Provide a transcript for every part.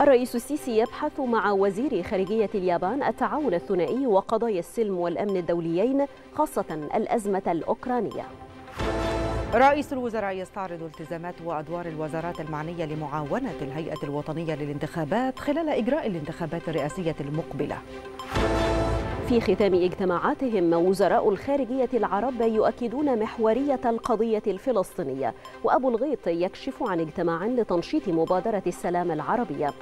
الرئيس السيسي يبحث مع وزير خارجية اليابان التعاون الثنائي وقضايا السلم والأمن الدوليين خاصة الأزمة الأوكرانية. رئيس الوزراء يستعرض التزامات وأدوار الوزارات المعنية لمعاونة الهيئة الوطنية للانتخابات خلال إجراء الانتخابات الرئاسية المقبلة. في ختام اجتماعاتهم وزراء الخارجية العرب يؤكدون محورية القضية الفلسطينية، وأبو الغيط يكشف عن اجتماع لتنشيط مبادرة السلام العربية.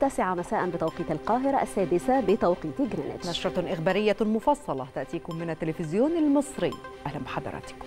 9 مساء بتوقيت القاهرة، 6 بتوقيت جرينتش. نشرة إخبارية مفصلة تأتيكم من التلفزيون المصري، أهلا بحضراتكم.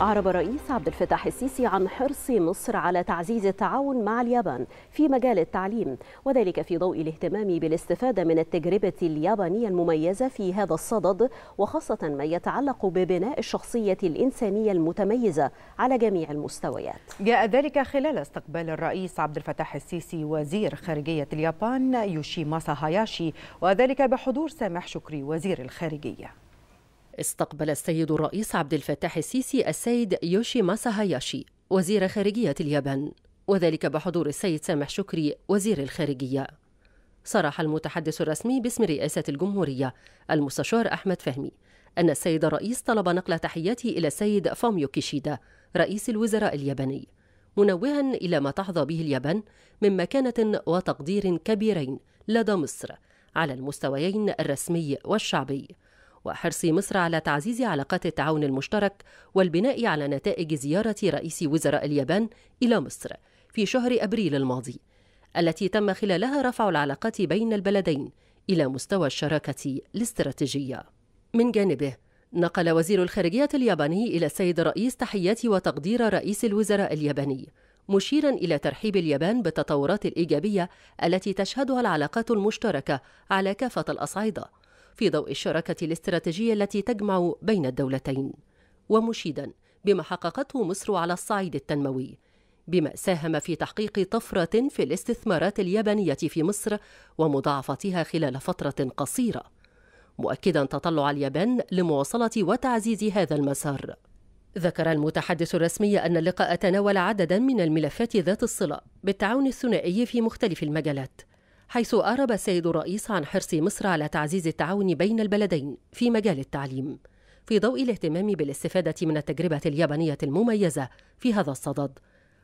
أعرب الرئيس عبد الفتاح السيسي عن حرص مصر على تعزيز التعاون مع اليابان في مجال التعليم، وذلك في ضوء الاهتمام بالاستفادة من التجربة اليابانية المميزة في هذا الصدد، وخاصة ما يتعلق ببناء الشخصية الإنسانية المتميزة على جميع المستويات. جاء ذلك خلال استقبال الرئيس عبد الفتاح السيسي وزير خارجية اليابان يوشيماسا هاياشي، وذلك بحضور سامح شكري وزير الخارجية. استقبل السيد الرئيس عبد الفتاح السيسي السيد يوشيماسا هاياشي وزير خارجية اليابان، وذلك بحضور السيد سامح شكري وزير الخارجية. صرح المتحدث الرسمي باسم رئاسة الجمهورية المستشار أحمد فهمي أن السيد الرئيس طلب نقل تحياته إلى السيد فوميو كيشيدا رئيس الوزراء الياباني، منوها إلى ما تحظى به اليابان من مكانة وتقدير كبيرين لدى مصر على المستويين الرسمي والشعبي، وحرص مصر على تعزيز علاقات التعاون المشترك والبناء على نتائج زيارة رئيس وزراء اليابان إلى مصر في شهر أبريل الماضي، التي تم خلالها رفع العلاقات بين البلدين إلى مستوى الشراكة الاستراتيجية. من جانبه، نقل وزير الخارجية الياباني إلى السيد الرئيس تحيات وتقدير رئيس الوزراء الياباني، مشيرا إلى ترحيب اليابان بالتطورات الإيجابية التي تشهدها العلاقات المشتركة على كافة الأصعدة في ضوء الشراكة الاستراتيجية التي تجمع بين الدولتين، ومشيدا بما حققته مصر على الصعيد التنموي، بما ساهم في تحقيق طفرة في الاستثمارات اليابانية في مصر ومضاعفتها خلال فترة قصيرة، مؤكدا تطلع اليابان لمواصلة وتعزيز هذا المسار. ذكر المتحدث الرسمي أن اللقاء تناول عددا من الملفات ذات الصلة بالتعاون الثنائي في مختلف المجالات، حيث أعرب السيد الرئيس عن حرص مصر على تعزيز التعاون بين البلدين في مجال التعليم في ضوء الاهتمام بالاستفادة من التجربة اليابانية المميزة في هذا الصدد،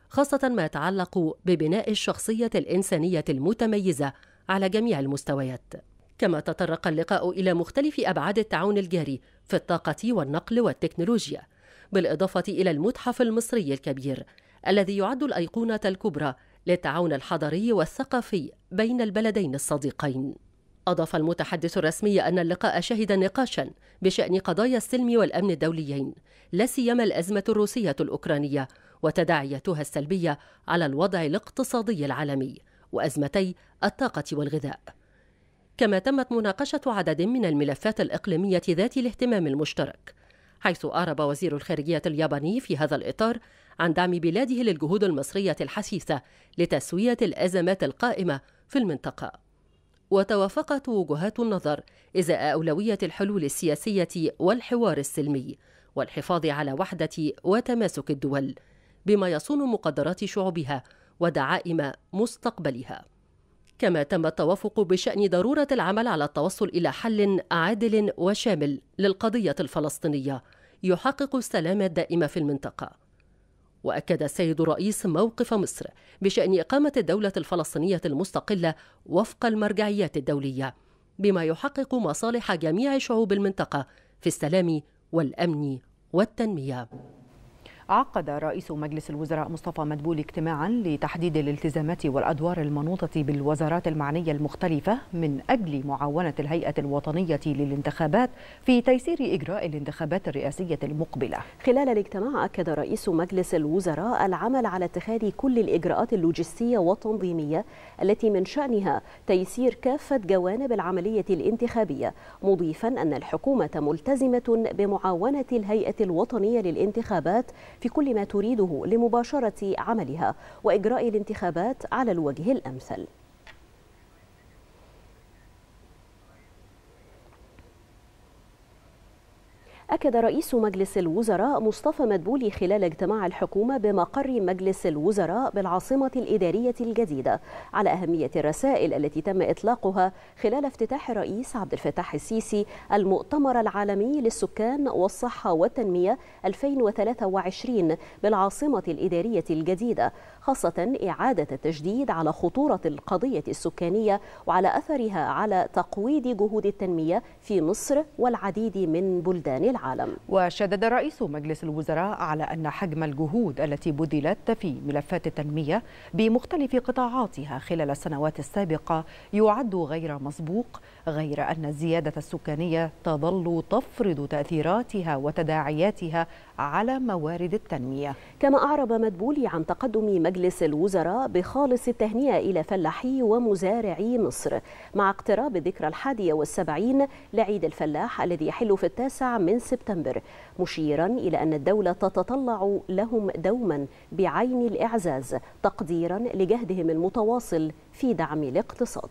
خاصة ما يتعلق ببناء الشخصية الإنسانية المتميزة على جميع المستويات. كما تطرق اللقاء إلى مختلف أبعاد التعاون الجاري في الطاقة والنقل والتكنولوجيا، بالإضافة إلى المتحف المصري الكبير الذي يعد الأيقونة الكبرى للتعاون الحضري والثقافي بين البلدين الصديقين. أضاف المتحدث الرسمي أن اللقاء شهد نقاشا بشأن قضايا السلم والأمن الدوليين، لا سيما الأزمة الروسية الأوكرانية وتداعياتها السلبية على الوضع الاقتصادي العالمي وأزمتي الطاقة والغذاء. كما تمت مناقشة عدد من الملفات الإقليمية ذات الاهتمام المشترك، حيث أعرب وزير الخارجية الياباني في هذا الإطار عن دعم بلاده للجهود المصرية الحثيثة لتسوية الأزمات القائمة في المنطقة. وتوافقت وجهات النظر إزاء أولوية الحلول السياسية والحوار السلمي والحفاظ على وحدة وتماسك الدول بما يصون مقدرات شعوبها ودعائم مستقبلها. كما تم التوافق بشأن ضرورة العمل على التوصل إلى حل عادل وشامل للقضية الفلسطينية يحقق السلام الدائم في المنطقة. وأكد السيد الرئيس موقف مصر بشأن إقامة الدولة الفلسطينية المستقلة وفق المرجعيات الدولية، بما يحقق مصالح جميع شعوب المنطقة في السلام والأمن والتنمية. عقد رئيس مجلس الوزراء مصطفى مدبولي اجتماعا لتحديد الالتزامات والأدوار المنوطة بالوزارات المعنية المختلفة من أجل معاونة الهيئة الوطنية للانتخابات في تيسير إجراء الانتخابات الرئاسية المقبلة. خلال الاجتماع أكد رئيس مجلس الوزراء العمل على اتخاذ كل الإجراءات اللوجستية والتنظيمية التي من شأنها تيسير كافة جوانب العملية الانتخابية، مضيفا أن الحكومة ملتزمة بمعاونة الهيئة الوطنية للانتخابات في كل ما تريده لمباشرة عملها وإجراء الانتخابات على الوجه الأمثل. أكد رئيس مجلس الوزراء مصطفى مدبولي خلال اجتماع الحكومة بمقر مجلس الوزراء بالعاصمة الإدارية الجديدة على أهمية الرسائل التي تم إطلاقها خلال افتتاح الرئيس عبد الفتاح السيسي المؤتمر العالمي للسكان والصحة والتنمية 2023 بالعاصمة الإدارية الجديدة، خاصة إعادة التشديد على خطورة القضية السكانية وعلى أثرها على تقويض جهود التنمية في مصر والعديد من بلدان العالم. وشدد رئيس مجلس الوزراء على أن حجم الجهود التي بذلت في ملفات التنمية بمختلف قطاعاتها خلال السنوات السابقة يعد غير مسبوق، غير أن الزيادة السكانية تظل تفرض تأثيراتها وتداعياتها على موارد التنمية. كما أعرب مدبولي عن تقدم مجلس الوزراء بخالص التهنئة إلى فلاحي ومزارعي مصر مع اقتراب الذكرى 71 لعيد الفلاح الذي يحل في 9 من سبتمبر، مشيرا إلى أن الدولة تتطلع لهم دوما بعين الإعزاز تقديرا لجهدهم المتواصل في دعم الاقتصاد.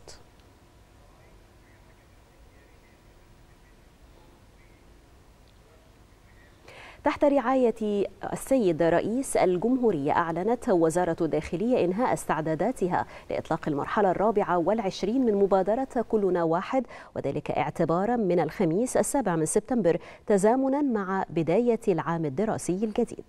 تحت رعاية السيد رئيس الجمهورية أعلنت وزارة الداخلية إنهاء استعداداتها لإطلاق المرحلة 24 من مبادرة كلنا واحد، وذلك اعتبارا من الخميس 7 من سبتمبر تزامنا مع بداية العام الدراسي الجديد.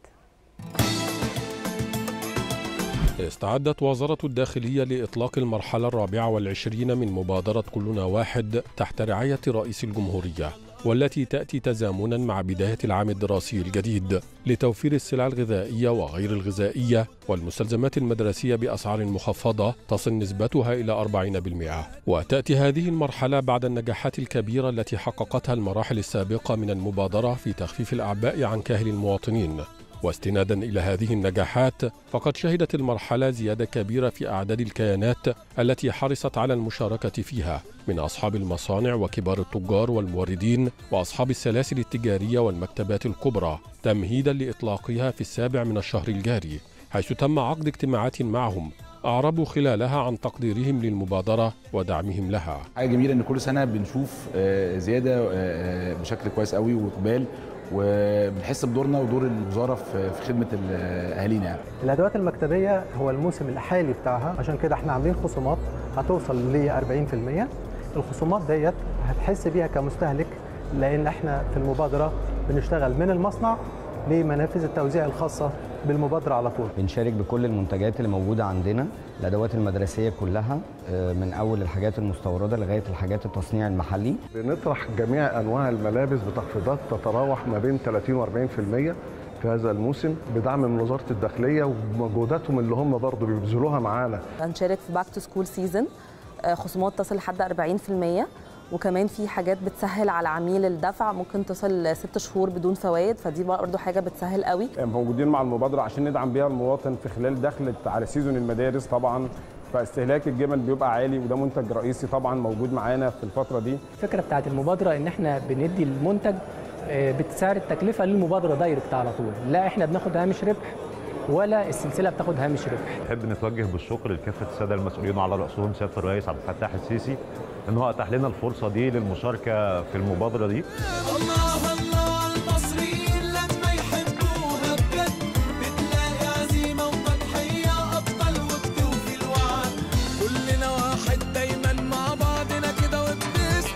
استعدت وزارة الداخلية لإطلاق المرحلة 24 من مبادرة كلنا واحد تحت رعاية رئيس الجمهورية، والتي تأتي تزامنا مع بداية العام الدراسي الجديد لتوفير السلع الغذائية وغير الغذائية والمستلزمات المدرسية بأسعار مخفضة تصل نسبتها إلى 40%. وتأتي هذه المرحلة بعد النجاحات الكبيرة التي حققتها المراحل السابقة من المبادرة في تخفيف الأعباء عن كاهل المواطنين. واستنادا إلى هذه النجاحات فقد شهدت المرحلة زيادة كبيرة في أعداد الكيانات التي حرصت على المشاركة فيها من أصحاب المصانع وكبار التجار والموردين وأصحاب السلاسل التجارية والمكتبات الكبرى، تمهيدا لإطلاقها في 7 من الشهر الجاري، حيث تم عقد اجتماعات معهم أعربوا خلالها عن تقديرهم للمبادرة ودعمهم لها. حاجة جميلة إن كل سنة بنشوف زيادة بشكل كويس قوي وإقبال، وبنحس بدورنا ودور الوزاره في خدمه اهالينا. الادوات المكتبيه هو الموسم الحالي بتاعها، عشان كده احنا عاملين خصومات هتوصل ل 40%. الخصومات ديت هتحس بيها كمستهلك، لان احنا في المبادره بنشتغل من المصنع لمنافذ التوزيع الخاصه بالمبادره على طول. بنشارك بكل المنتجات اللي موجوده عندنا، الادوات المدرسيه كلها من اول الحاجات المستورده لغايه الحاجات التصنيع المحلي. بنطرح جميع انواع الملابس بتخفيضات تتراوح ما بين 30 و40% في هذا الموسم بدعم من وزاره الداخليه ومجهوداتهم اللي هم برضه بيبذلوها معانا. هنشارك في باك تو سكول سيزون، خصومات تصل لحد 40%، وكمان في حاجات بتسهل على العميل الدفع، ممكن تصل 6 شهور بدون فوائد، فدي برضه حاجه بتسهل قوي. موجودين مع المبادره عشان ندعم بيها المواطن في خلال دخلت على سيزون المدارس، طبعا فاستهلاك الجمل بيبقى عالي وده منتج رئيسي طبعا موجود معانا في الفتره دي. الفكره بتاعت المبادره ان احنا بندي المنتج بسعر التكلفه للمبادره دايركت على طول، لا احنا بناخد هامش ربح ولا السلسله بتاخد هامش ربح. نحب نتوجه بالشكر لكافه الساده المسؤولين على راسهم سياده الرئيس عبد الفتاح السيسي ان هو اتاح لنا الفرصه دي للمشاركه في المبادره دي. الله الله المصريين لما يحبوها بجد بتلاقي عزيمه وتضحيه ابطال وبتوفي الوعد، كلنا واحد دايما مع بعضنا كده وبنستطيع.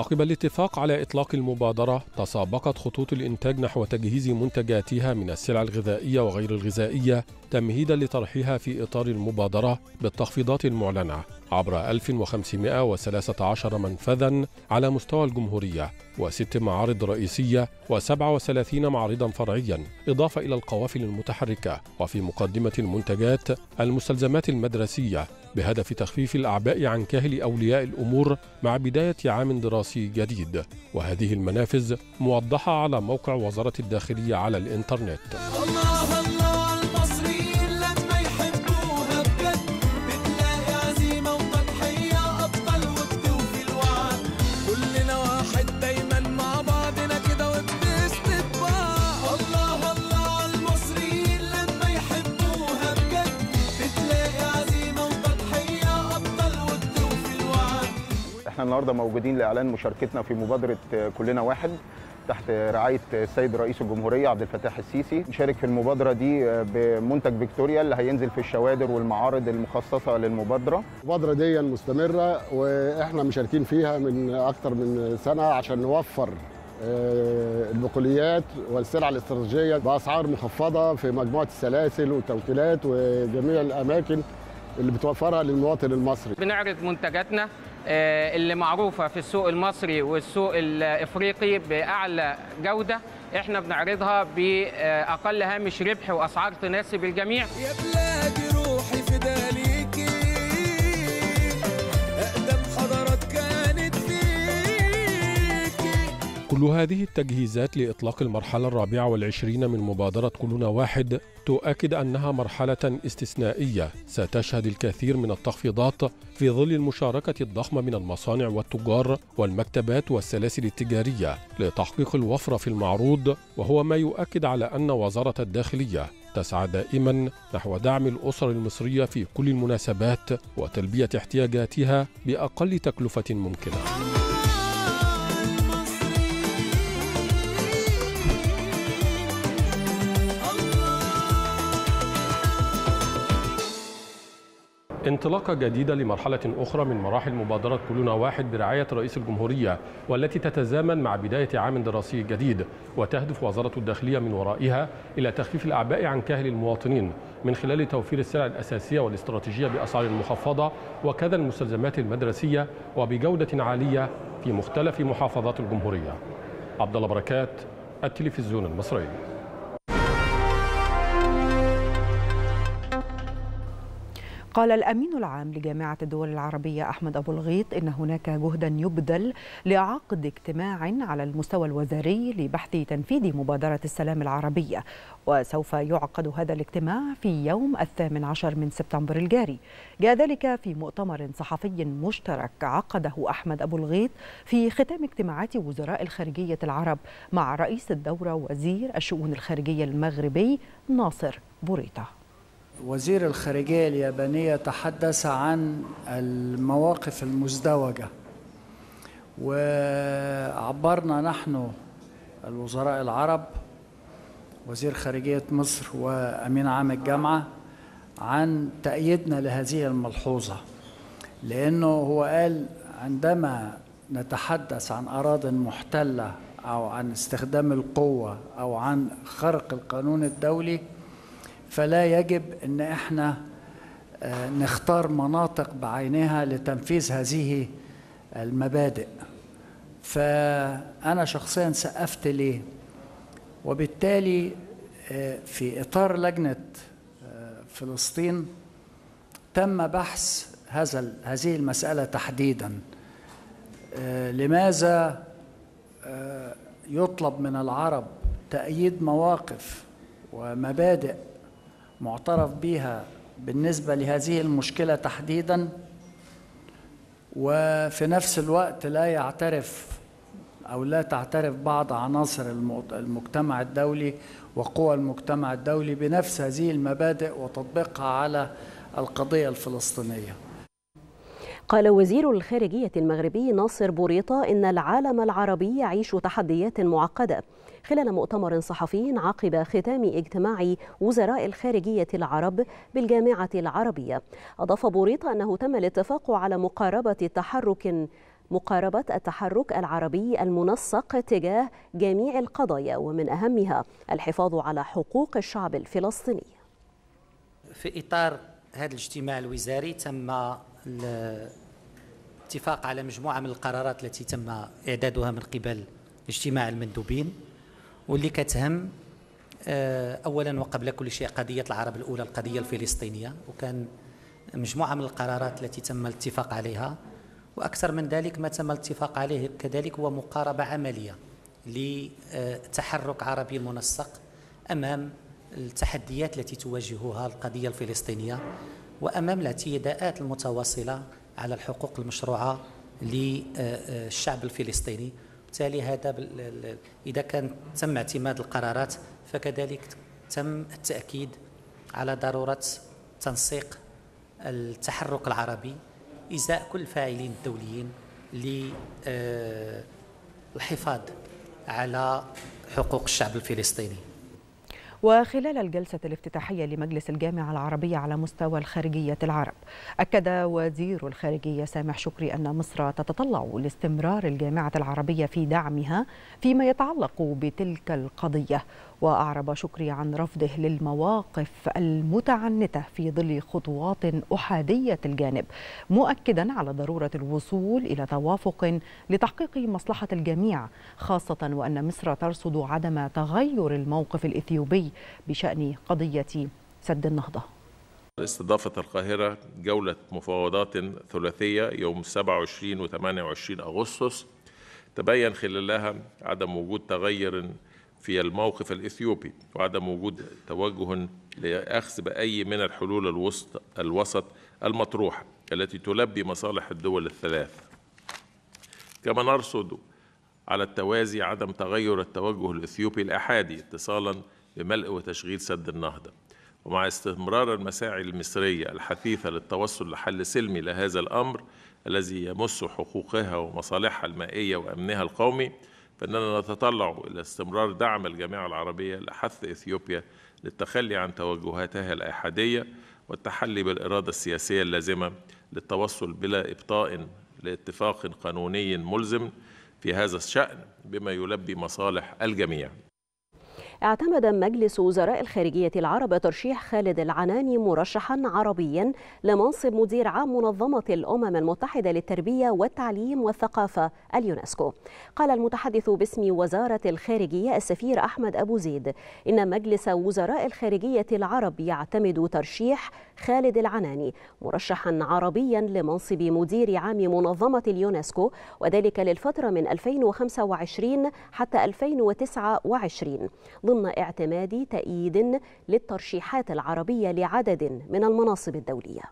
عقب الاتفاق على اطلاق المبادره تسابقت خطوط الانتاج نحو تجهيز منتجاتها من السلع الغذائيه وغير الغذائيه تمهيدا لطرحها في اطار المبادره بالتخفيضات المعلنه، عبر 1513 منفذاً على مستوى الجمهورية، و6 معارض رئيسية، و37 معرضاً فرعياً، إضافة إلى القوافل المتحركة، وفي مقدمة المنتجات المستلزمات المدرسية بهدف تخفيف الأعباء عن كاهل أولياء الأمور مع بداية عام دراسي جديد. وهذه المنافذ موضحة على موقع وزارة الداخلية على الإنترنت. الله الله المصريين لما يحبوها بجد، بتلاقي عزيمة وتضحية أبطال وبدو في الوعد، كلنا واحد دايما مع بعضنا كده وبنستطبع. الله الله المصريين لما يحبوها بجد، بتلاقي عزيمة وتضحية أبطال وبدو في الوعد. احنا النهارده موجودين لإعلان مشاركتنا في مبادرة كلنا واحد تحت رعاية السيد رئيس الجمهورية عبد الفتاح السيسي. نشارك في المبادرة دي بمنتج فيكتوريا اللي هينزل في الشوادر والمعارض المخصصة للمبادرة. المبادرة دي مستمرة واحنا مشاركين فيها من أكتر من سنة عشان نوفر البقوليات والسلع الاستراتيجية بأسعار مخفضة في مجموعة السلاسل والتوكيلات وجميع الأماكن اللي بتوفرها للمواطن المصري. بنعرض منتجاتنا اللي معروفة في السوق المصري والسوق الإفريقي بأعلى جودة، احنا بنعرضها بأقل هامش ربح وأسعار تناسب الجميع. يا بلادي روحي فداليكي، أقدم حضارات كانت فيكي. كل هذه التجهيزات لإطلاق المرحلة 24 من مبادرة كلنا واحد تؤكد أنها مرحلة استثنائية ستشهد الكثير من التخفيضات في ظل المشاركة الضخمة من المصانع والتجار والمكتبات والسلاسل التجارية لتحقيق الوفرة في المعروض، وهو ما يؤكد على أن وزارة الداخلية تسعى دائما نحو دعم الأسر المصرية في كل المناسبات وتلبية احتياجاتها بأقل تكلفة ممكنة. انطلاقة جديدة لمرحلة أخرى من مراحل مبادرة كلنا واحد برعاية رئيس الجمهورية، والتي تتزامن مع بداية عام دراسي جديد، وتهدف وزارة الداخلية من ورائها إلى تخفيف الأعباء عن كاهل المواطنين من خلال توفير السلع الأساسية والاستراتيجية بأسعار مخفضة، وكذا المستلزمات المدرسية وبجودة عالية في مختلف محافظات الجمهورية. عبد الله بركات، التلفزيون المصري. قال الأمين العام لجامعة الدول العربية أحمد أبو الغيط إن هناك جهدا يبذل لعقد اجتماع على المستوى الوزاري لبحث تنفيذ مبادرة السلام العربية، وسوف يعقد هذا الاجتماع في يوم 18 من سبتمبر الجاري. جاء ذلك في مؤتمر صحفي مشترك عقده أحمد أبو الغيط في ختام اجتماعات وزراء الخارجية العرب مع رئيس الدورة وزير الشؤون الخارجية المغربي ناصر بوريطة. وزير الخارجية اليابانية تحدث عن المواقف المزدوجة، وعبرنا نحن الوزراء العرب وزير خارجية مصر وأمين عام الجامعة عن تأييدنا لهذه الملحوظة، لأنه هو قال عندما نتحدث عن أراضٍ محتلة أو عن استخدام القوة أو عن خرق القانون الدولي فلا يجب أن احنا نختار مناطق بعينها لتنفيذ هذه المبادئ. فأنا شخصيا سقفت ليه، وبالتالي في إطار لجنة فلسطين تم بحث هذه المسألة تحديدا. لماذا يطلب من العرب تأييد مواقف ومبادئ معترف بها بالنسبة لهذه المشكلة تحديداً، وفي نفس الوقت لا يعترف أو لا تعترف بعض عناصر المجتمع الدولي وقوى المجتمع الدولي بنفس هذه المبادئ وتطبيقها على القضية الفلسطينية؟ قال وزير الخارجية المغربي ناصر بوريطة إن العالم العربي يعيش تحديات معقدة خلال مؤتمر صحفي عقب ختام اجتماع وزراء الخارجية العرب بالجامعة العربية. أضاف بوريطة أنه تم الاتفاق على مقاربة التحرك العربي المنسق تجاه جميع القضايا، ومن أهمها الحفاظ على حقوق الشعب الفلسطيني. في إطار هذا الاجتماع الوزاري تم الاتفاق على مجموعة من القرارات التي تم إعدادها من قبل اجتماع المندوبين، واللي كتهم أولا وقبل كل شيء قضية العرب الأولى، القضية الفلسطينية، وكان مجموعة من القرارات التي تم الاتفاق عليها. وأكثر من ذلك ما تم الاتفاق عليه كذلك هو مقاربة عملية لتحرك عربي منسق أمام التحديات التي تواجهها القضية الفلسطينية، وأمام الاعتداءات المتواصلة على الحقوق المشروعة للشعب الفلسطيني. وبالتالي هذا إذا كان تم اعتماد القرارات، فكذلك تم التأكيد على ضرورة تنسيق التحرك العربي، إزاء كل الفاعلين الدوليين للحفاظ على حقوق الشعب الفلسطيني. وخلال الجلسة الافتتاحية لمجلس الجامعة العربية على مستوى الخارجية العرب، أكد وزير الخارجية سامح شكري أن مصر تتطلع لاستمرار الجامعة العربية في دعمها فيما يتعلق بتلك القضية. وأعرب شكري عن رفضه للمواقف المتعنتة في ظل خطوات أحادية الجانب، مؤكدا على ضرورة الوصول إلى توافق لتحقيق مصلحة الجميع، خاصة وأن مصر ترصد عدم تغير الموقف الإثيوبي بشأن قضية سد النهضة. استضافت القاهرة جولة مفاوضات ثلاثية يوم 27 و 28 أغسطس، تبين خلالها عدم وجود تغير في الموقف الإثيوبي وعدم وجود توجه لأخذ بأي من الحلول الوسط المطروحة التي تلبي مصالح الدول الثلاث. كما نرصد على التوازي عدم تغير التوجه الإثيوبي الأحادي اتصالا بملء وتشغيل سد النهضة، ومع استمرار المساعي المصرية الحثيثة للتوصل لحل سلمي لهذا الأمر الذي يمس حقوقها ومصالحها المائية وأمنها القومي، فإننا نتطلع إلى استمرار دعم الجامعة العربية لحث إثيوبيا للتخلي عن توجهاتها الأحادية والتحلي بالإرادة السياسية اللازمة للتوصل بلا إبطاء لاتفاق قانوني ملزم في هذا الشأن بما يلبي مصالح الجميع. اعتمد مجلس وزراء الخارجية العرب ترشيح خالد العناني مرشحا عربيا لمنصب مدير عام منظمة الأمم المتحدة للتربية والتعليم والثقافة اليونسكو. قال المتحدث باسم وزارة الخارجية السفير أحمد أبو زيد إن مجلس وزراء الخارجية العرب يعتمد ترشيح خالد العناني مرشحا عربيا لمنصب مدير عام منظمة اليونسكو، وذلك للفترة من 2025 حتى 2029 ضمن اعتماد تأييد للترشيحات العربية لعدد من المناصب الدولية.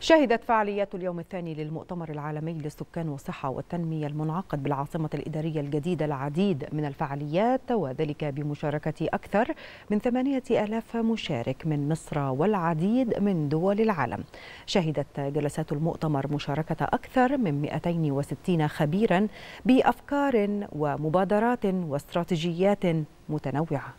شهدت فعاليات اليوم الثاني للمؤتمر العالمي للسكان والصحة والتنمية المنعقد بالعاصمة الإدارية الجديدة العديد من الفعاليات، وذلك بمشاركة أكثر من 8,000 مشارك من مصر والعديد من دول العالم. شهدت جلسات المؤتمر مشاركة أكثر من 260 خبيرا بأفكار ومبادرات واستراتيجيات متنوعة.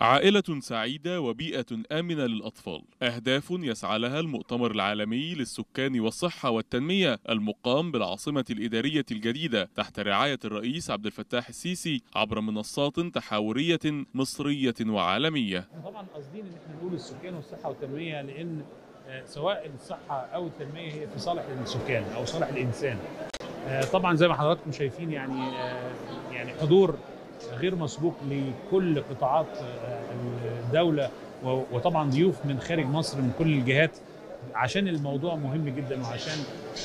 عائلة سعيدة وبيئة آمنة للأطفال، أهداف يسعى لها المؤتمر العالمي للسكان والصحة والتنمية المقام بالعاصمة الإدارية الجديدة تحت رعاية الرئيس عبد الفتاح السيسي عبر منصات تحاورية مصرية وعالمية. طبعا قصدين ان احنا نقول السكان والصحة والتنمية، لأن سواء الصحة أو التنمية هي في صالح السكان أو صالح الإنسان. طبعا زي ما حضراتكم شايفين يعني حضور غير مسبوق لكل قطاعات الدولة، وطبعا ضيوف من خارج مصر من كل الجهات، عشان الموضوع مهم جدا، وعشان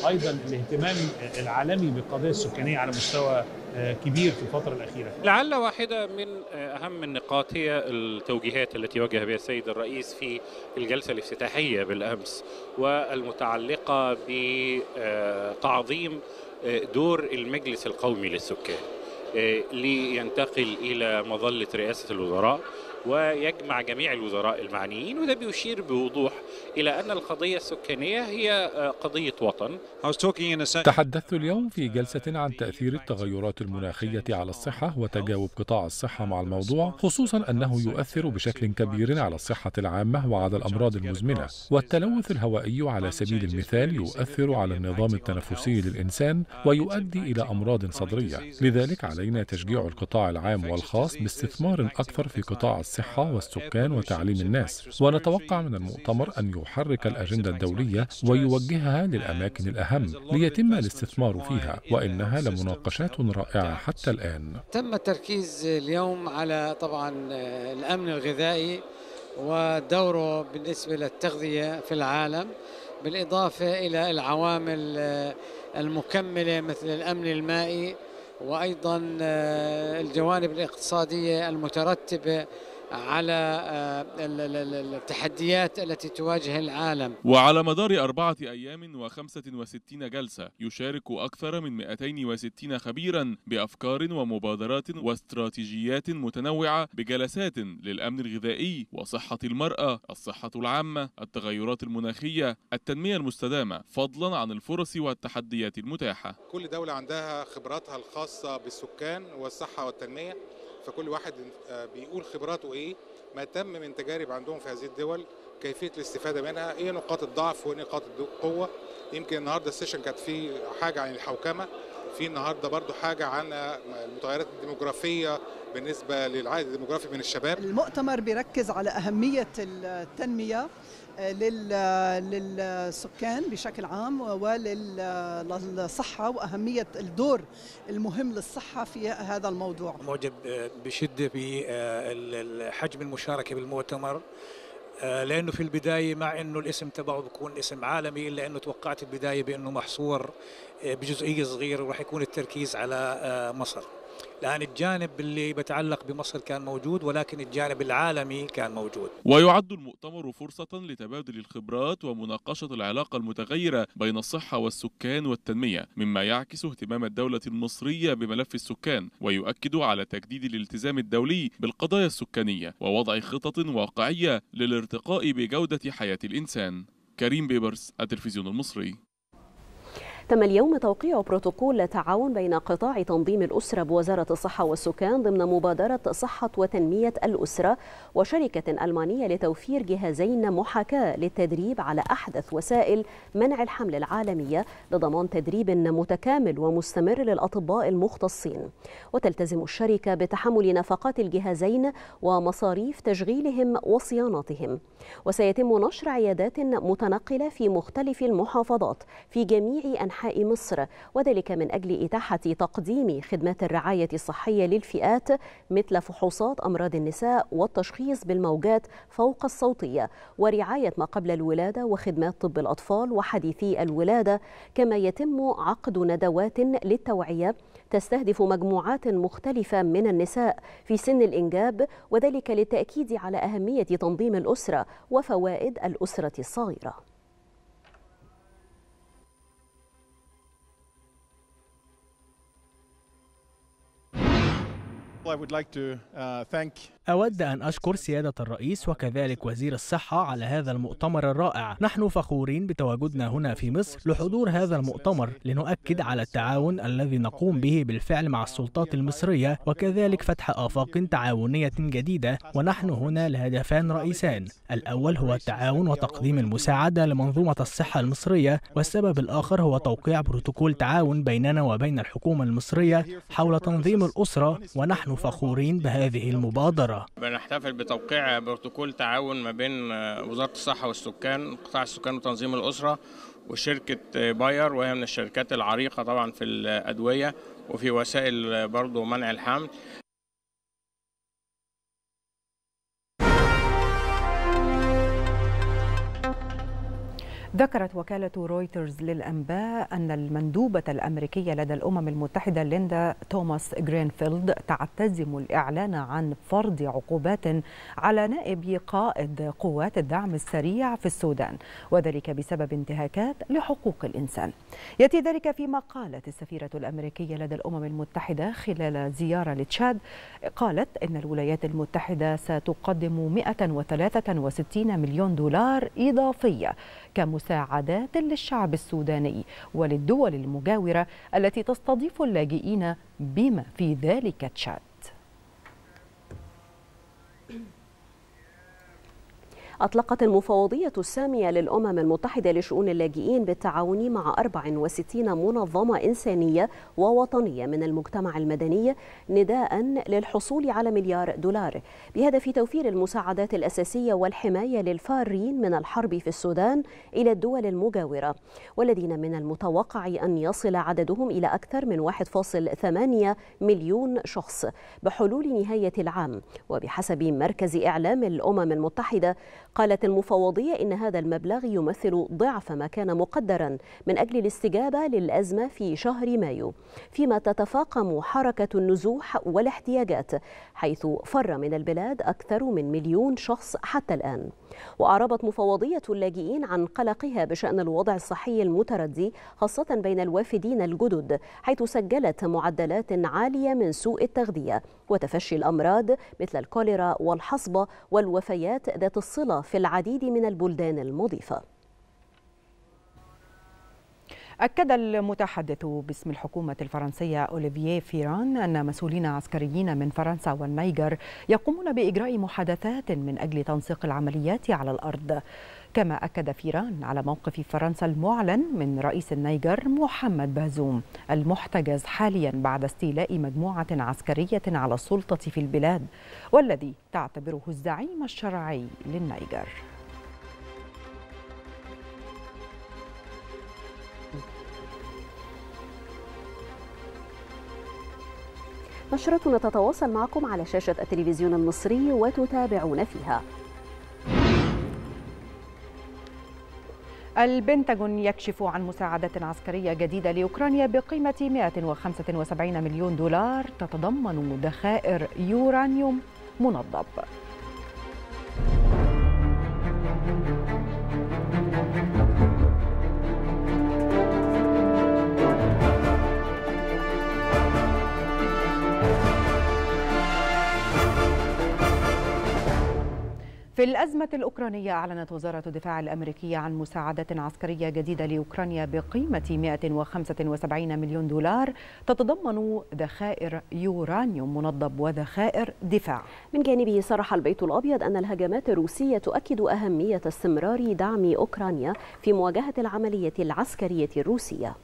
أيضا الاهتمام العالمي بالقضية السكانية على مستوى كبير في الفترة الأخيرة. لعل واحدة من أهم النقاط هي التوجيهات التي وجه بها السيد الرئيس في الجلسة الافتتاحية بالأمس، والمتعلقة بتعظيم دور المجلس القومي للسكان لينتقل إلى مظلة رئاسة الوزراء ويجمع جميع الوزراء المعنيين، وده بيشير بوضوح إلى أن القضية السكانية هي قضية وطن. تحدثت اليوم في جلسة عن تأثير التغيرات المناخية على الصحة وتجاوب قطاع الصحة مع الموضوع، خصوصا أنه يؤثر بشكل كبير على الصحة العامة وعلى الأمراض المزمنة، والتلوث الهوائي على سبيل المثال يؤثر على النظام التنفسي للإنسان ويؤدي إلى أمراض صدرية. لذلك علينا تشجيع القطاع العام والخاص باستثمار أكثر في قطاع الصحة والسكان وتعليم الناس، ونتوقع من المؤتمر أن يحرك الأجندة الدولية ويوجهها للأماكن الأهم ليتم الاستثمار فيها، وإنها لمناقشات رائعة حتى الآن. تم التركيز اليوم على طبعا الأمن الغذائي ودوره بالنسبة للتغذية في العالم، بالإضافة إلى العوامل المكملة مثل الأمن المائي، وأيضا الجوانب الاقتصادية المترتبة على التحديات التي تواجه العالم. وعلى مدار 4 أيام و65 جلسة يشارك أكثر من 260 خبيرا بأفكار ومبادرات واستراتيجيات متنوعة بجلسات للأمن الغذائي وصحة المرأة، الصحة العامة، التغيرات المناخية، التنمية المستدامة، فضلا عن الفرص والتحديات المتاحة. كل دولة عندها خبراتها الخاصة بالسكان والصحة والتنمية، فكل واحد بيقول خبراته ايه، ما تم من تجارب عندهم في هذه الدول، كيفيه الاستفاده منها، ايه نقاط الضعف ونقاط القوه. يمكن النهارده السيشن كانت فيه حاجه عن الحوكمه، في النهارده برضو حاجه عن المتغيرات الديموغرافيه بالنسبه للعائد الديموغرافي من الشباب. المؤتمر بيركز على اهميه التنميه للسكان بشكل عام وللصحة وأهمية الدور المهم للصحة في هذا الموضوع. معجب بشدة بحجم المشاركة بالمؤتمر، لأنه في البداية مع أنه الاسم تبعه بيكون اسم عالمي، إلا أنه توقعت البداية بأنه محصور بجزئية صغيرة وراح يكون التركيز على مصر. لأن الجانب اللي بتعلق بمصر كان موجود، ولكن الجانب العالمي كان موجود. ويعد المؤتمر فرصة لتبادل الخبرات ومناقشة العلاقة المتغيرة بين الصحة والسكان والتنمية، مما يعكس اهتمام الدولة المصرية بملف السكان ويؤكد على تجديد الالتزام الدولي بالقضايا السكانية ووضع خطط واقعية للارتقاء بجودة حياة الإنسان. كريم بيبرس، التلفزيون المصري. تم اليوم توقيع بروتوكول تعاون بين قطاع تنظيم الأسرة بوزارة الصحة والسكان ضمن مبادرة صحة وتنمية الأسرة وشركة ألمانية لتوفير جهازين محاكاة للتدريب على أحدث وسائل منع الحمل العالمية لضمان تدريب متكامل ومستمر للأطباء المختصين. وتلتزم الشركة بتحمل نفقات الجهازين ومصاريف تشغيلهم وصيانتهم. وسيتم نشر عيادات متنقلة في مختلف المحافظات في جميع أنحاء مصر، وذلك من أجل إتاحة تقديم خدمات الرعاية الصحية للفئات مثل فحوصات أمراض النساء والتشخيص بالموجات فوق الصوتية ورعاية ما قبل الولادة وخدمات طب الأطفال وحديثي الولادة، كما يتم عقد ندوات للتوعية تستهدف مجموعات مختلفة من النساء في سن الإنجاب، وذلك للتأكيد على أهمية تنظيم الأسرة وفوائد الأسرة الصغيرة. أود أن أشكر سيادة الرئيس وكذلك وزير الصحة على هذا المؤتمر الرائع. نحن فخورين بتواجدنا هنا في مصر لحضور هذا المؤتمر لنؤكد على التعاون الذي نقوم به بالفعل مع السلطات المصرية، وكذلك فتح آفاق تعاونية جديدة. ونحن هنا لهدفان رئيسان، الأول هو التعاون وتقديم المساعدة لمنظومة الصحة المصرية، والسبب الآخر هو توقيع بروتوكول تعاون بيننا وبين الحكومة المصرية حول تنظيم الأسرة، ونحن فخورين بهذه المبادرة. بنحتفل بتوقيع بروتوكول تعاون ما بين وزارة الصحة والسكان، قطاع السكان وتنظيم الأسرة، وشركة باير، وهي من الشركات العريقة طبعا في الأدوية وفي وسائل برضو منع الحمل. ذكرت وكالة رويترز للأنباء أن المندوبة الأمريكية لدى الأمم المتحدة ليندا توماس جرينفيلد تعتزم الإعلان عن فرض عقوبات على نائب قائد قوات الدعم السريع في السودان، وذلك بسبب انتهاكات لحقوق الإنسان. يأتي ذلك فيما قالت السفيرة الأمريكية لدى الأمم المتحدة خلال زيارة لتشاد، قالت إن الولايات المتحدة ستقدم 163 مليون دولار إضافية كمساعدات للشعب السوداني وللدول المجاورة التي تستضيف اللاجئين بما في ذلك تشاد. أطلقت المفوضية السامية للأمم المتحدة لشؤون اللاجئين بالتعاون مع 64 منظمة إنسانية ووطنية من المجتمع المدني نداء للحصول على $1 مليار بهدف توفير المساعدات الأساسية والحماية للفارين من الحرب في السودان إلى الدول المجاورة، والذين من المتوقع أن يصل عددهم إلى أكثر من 1.8 مليون شخص بحلول نهاية العام. وبحسب مركز إعلام الأمم المتحدة، قالت المفوضية إن هذا المبلغ يمثل ضعف ما كان مقدرا من أجل الاستجابة للأزمة في شهر مايو، فيما تتفاقم حركة النزوح والاحتياجات حيث فر من البلاد أكثر من 1 مليون شخص حتى الآن. وأعربت مفوضية اللاجئين عن قلقها بشأن الوضع الصحي المتردي خاصة بين الوافدين الجدد، حيث سجلت معدلات عالية من سوء التغذية وتفشي الأمراض مثل الكوليرا والحصبة والوفيات ذات الصلة في العديد من البلدان المضيفة. أكد المتحدث باسم الحكومة الفرنسية أوليفييه فيران أن مسؤولين عسكريين من فرنسا والنيجر يقومون بإجراء محادثات من أجل تنسيق العمليات على الأرض. كما أكد فيران على موقف فرنسا المعلن من رئيس النيجر محمد بازوم المحتجز حاليا بعد استيلاء مجموعة عسكرية على السلطة في البلاد والذي تعتبره الزعيم الشرعي للنيجر. نشرتنا تتواصل معكم على شاشة التلفزيون المصري وتتابعون فيها. البنتاغون يكشف عن مساعدات عسكرية جديدة لأوكرانيا بقيمة 175 مليون دولار تتضمن ذخائر يورانيوم منضب. في الأزمة الأوكرانية أعلنت وزارة الدفاع الأمريكية عن مساعدات عسكرية جديدة لأوكرانيا بقيمة 175 مليون دولار تتضمن ذخائر يورانيوم منضب وذخائر دفاع. من جانبه صرح البيت الأبيض أن الهجمات الروسية تؤكد أهمية استمرار دعم أوكرانيا في مواجهة العملية العسكرية الروسية.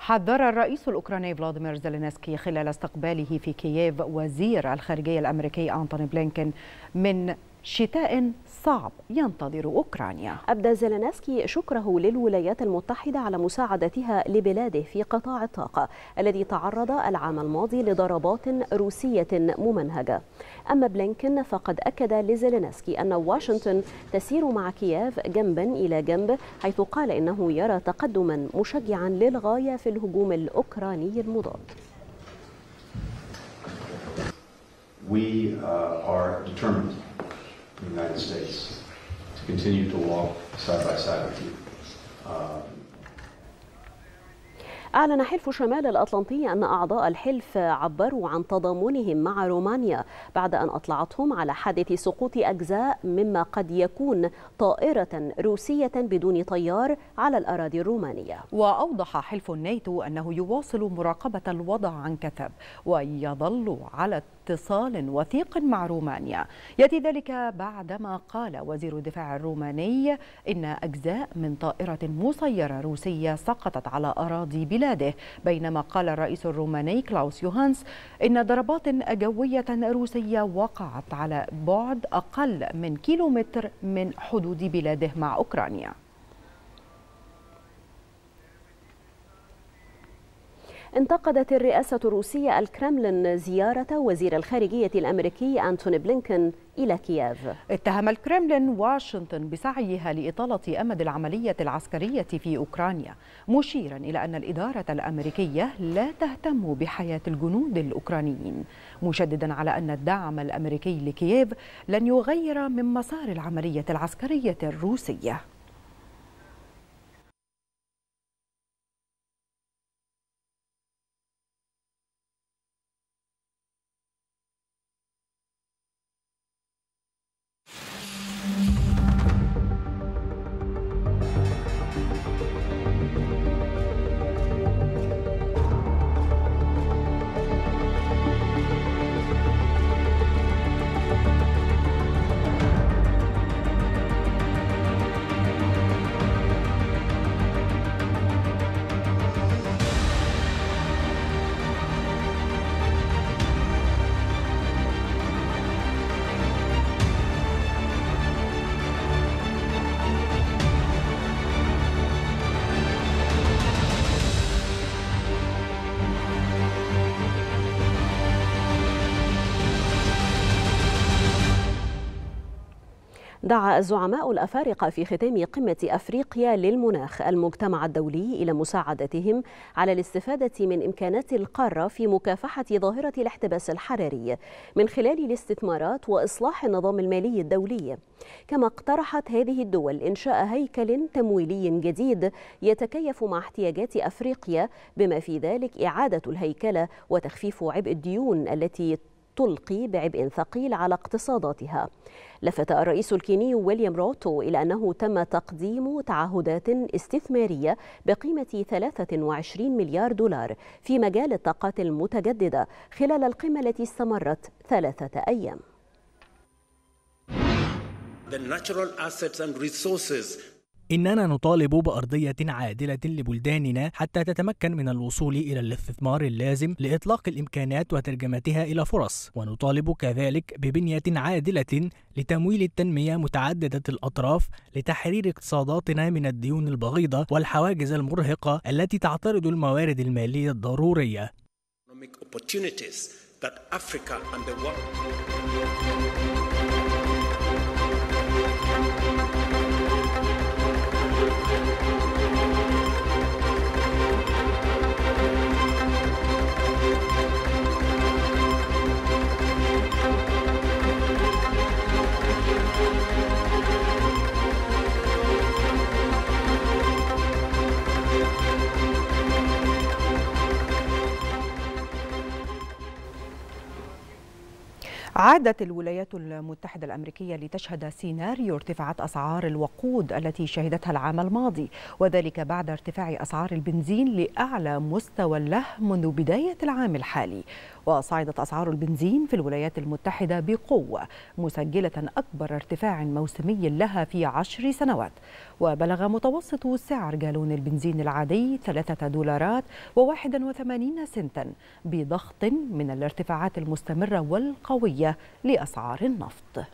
حذر الرئيس الأوكراني فلاديمير زيلينسكي خلال استقباله في كييف وزير الخارجية الأمريكي أنتوني بلينكن من شتاء صعب ينتظر أوكرانيا. أبدى زيلينسكي شكره للولايات المتحدة على مساعدتها لبلاده في قطاع الطاقة الذي تعرض العام الماضي لضربات روسية ممنهجة. أما بلينكن فقد أكد لزيلينسكي أن واشنطن تسير مع كييف جنبا إلى جنب، حيث قال إنه يرى تقدما مشجعا للغاية في الهجوم الأوكراني المضاد. We are determined. The United States to continue to walk side by side with you. أعلن حلف شمال الأطلنطي أن أعضاء الحلف عبروا عن تضامنهم مع رومانيا بعد أن أطلعتهم على حادث سقوط أجزاء مما قد يكون طائرة روسية بدون طيار على الأراضي الرومانية. وأوضح حلف الناتو أنه يواصل مراقبة الوضع عن كثب ويظل على اتصال وثيق مع رومانيا. يأتي ذلك بعدما قال وزير الدفاع الروماني إن أجزاء من طائرة مسيرة روسية سقطت على أراضي بلاده، بينما قال الرئيس الروماني كلاوس يوهانس إن ضربات جوية روسية وقعت على بعد أقل من كيلومتر من حدود بلاده مع أوكرانيا. انتقدت الرئاسة الروسية الكرملين زيارة وزير الخارجية الأمريكي أنتوني بلينكن إلى كييف. اتهم الكرملين واشنطن بسعيها لإطالة أمد العملية العسكرية في أوكرانيا، مشيرا إلى أن الإدارة الأمريكية لا تهتم بحياة الجنود الأوكرانيين، مشددا على أن الدعم الأمريكي لكييف لن يغير من مسار العملية العسكرية الروسية. دعا الزعماء الأفارقة في ختام قمة أفريقيا للمناخ المجتمع الدولي إلى مساعدتهم على الاستفادة من إمكانات القارة في مكافحة ظاهرة الاحتباس الحراري من خلال الاستثمارات وإصلاح النظام المالي الدولي، كما اقترحت هذه الدول إنشاء هيكل تمويلي جديد يتكيف مع احتياجات أفريقيا، بما في ذلك إعادة الهيكلة وتخفيف عبء الديون التي تلقي بعبء ثقيل على اقتصاداتها. لفت الرئيس الكيني ويليام روتو إلى أنه تم تقديم تعهدات استثمارية بقيمة 23 مليار دولار في مجال الطاقات المتجددة خلال القمة التي استمرت 3 أيام. إننا نطالب بأرضية عادلة لبلداننا حتى تتمكن من الوصول إلى الاستثمار اللازم لإطلاق الإمكانات وترجمتها إلى فرص، ونطالب كذلك ببنية عادلة لتمويل التنمية متعددة الأطراف لتحرير اقتصاداتنا من الديون البغيضة والحواجز المرهقة التي تعترض الموارد المالية الضرورية. عادت الولايات المتحدة الأمريكية لتشهد سيناريو ارتفاعات أسعار الوقود التي شهدتها العام الماضي، وذلك بعد ارتفاع أسعار البنزين لأعلى مستوى له منذ بداية العام الحالي. وصعدت أسعار البنزين في الولايات المتحدة بقوة، مسجلة أكبر ارتفاع موسمي لها في 10 سنوات، وبلغ متوسط سعر جالون البنزين العادي 3 دولارات و81 سنتا، بضغط من الارتفاعات المستمرة والقوية لأسعار النفط.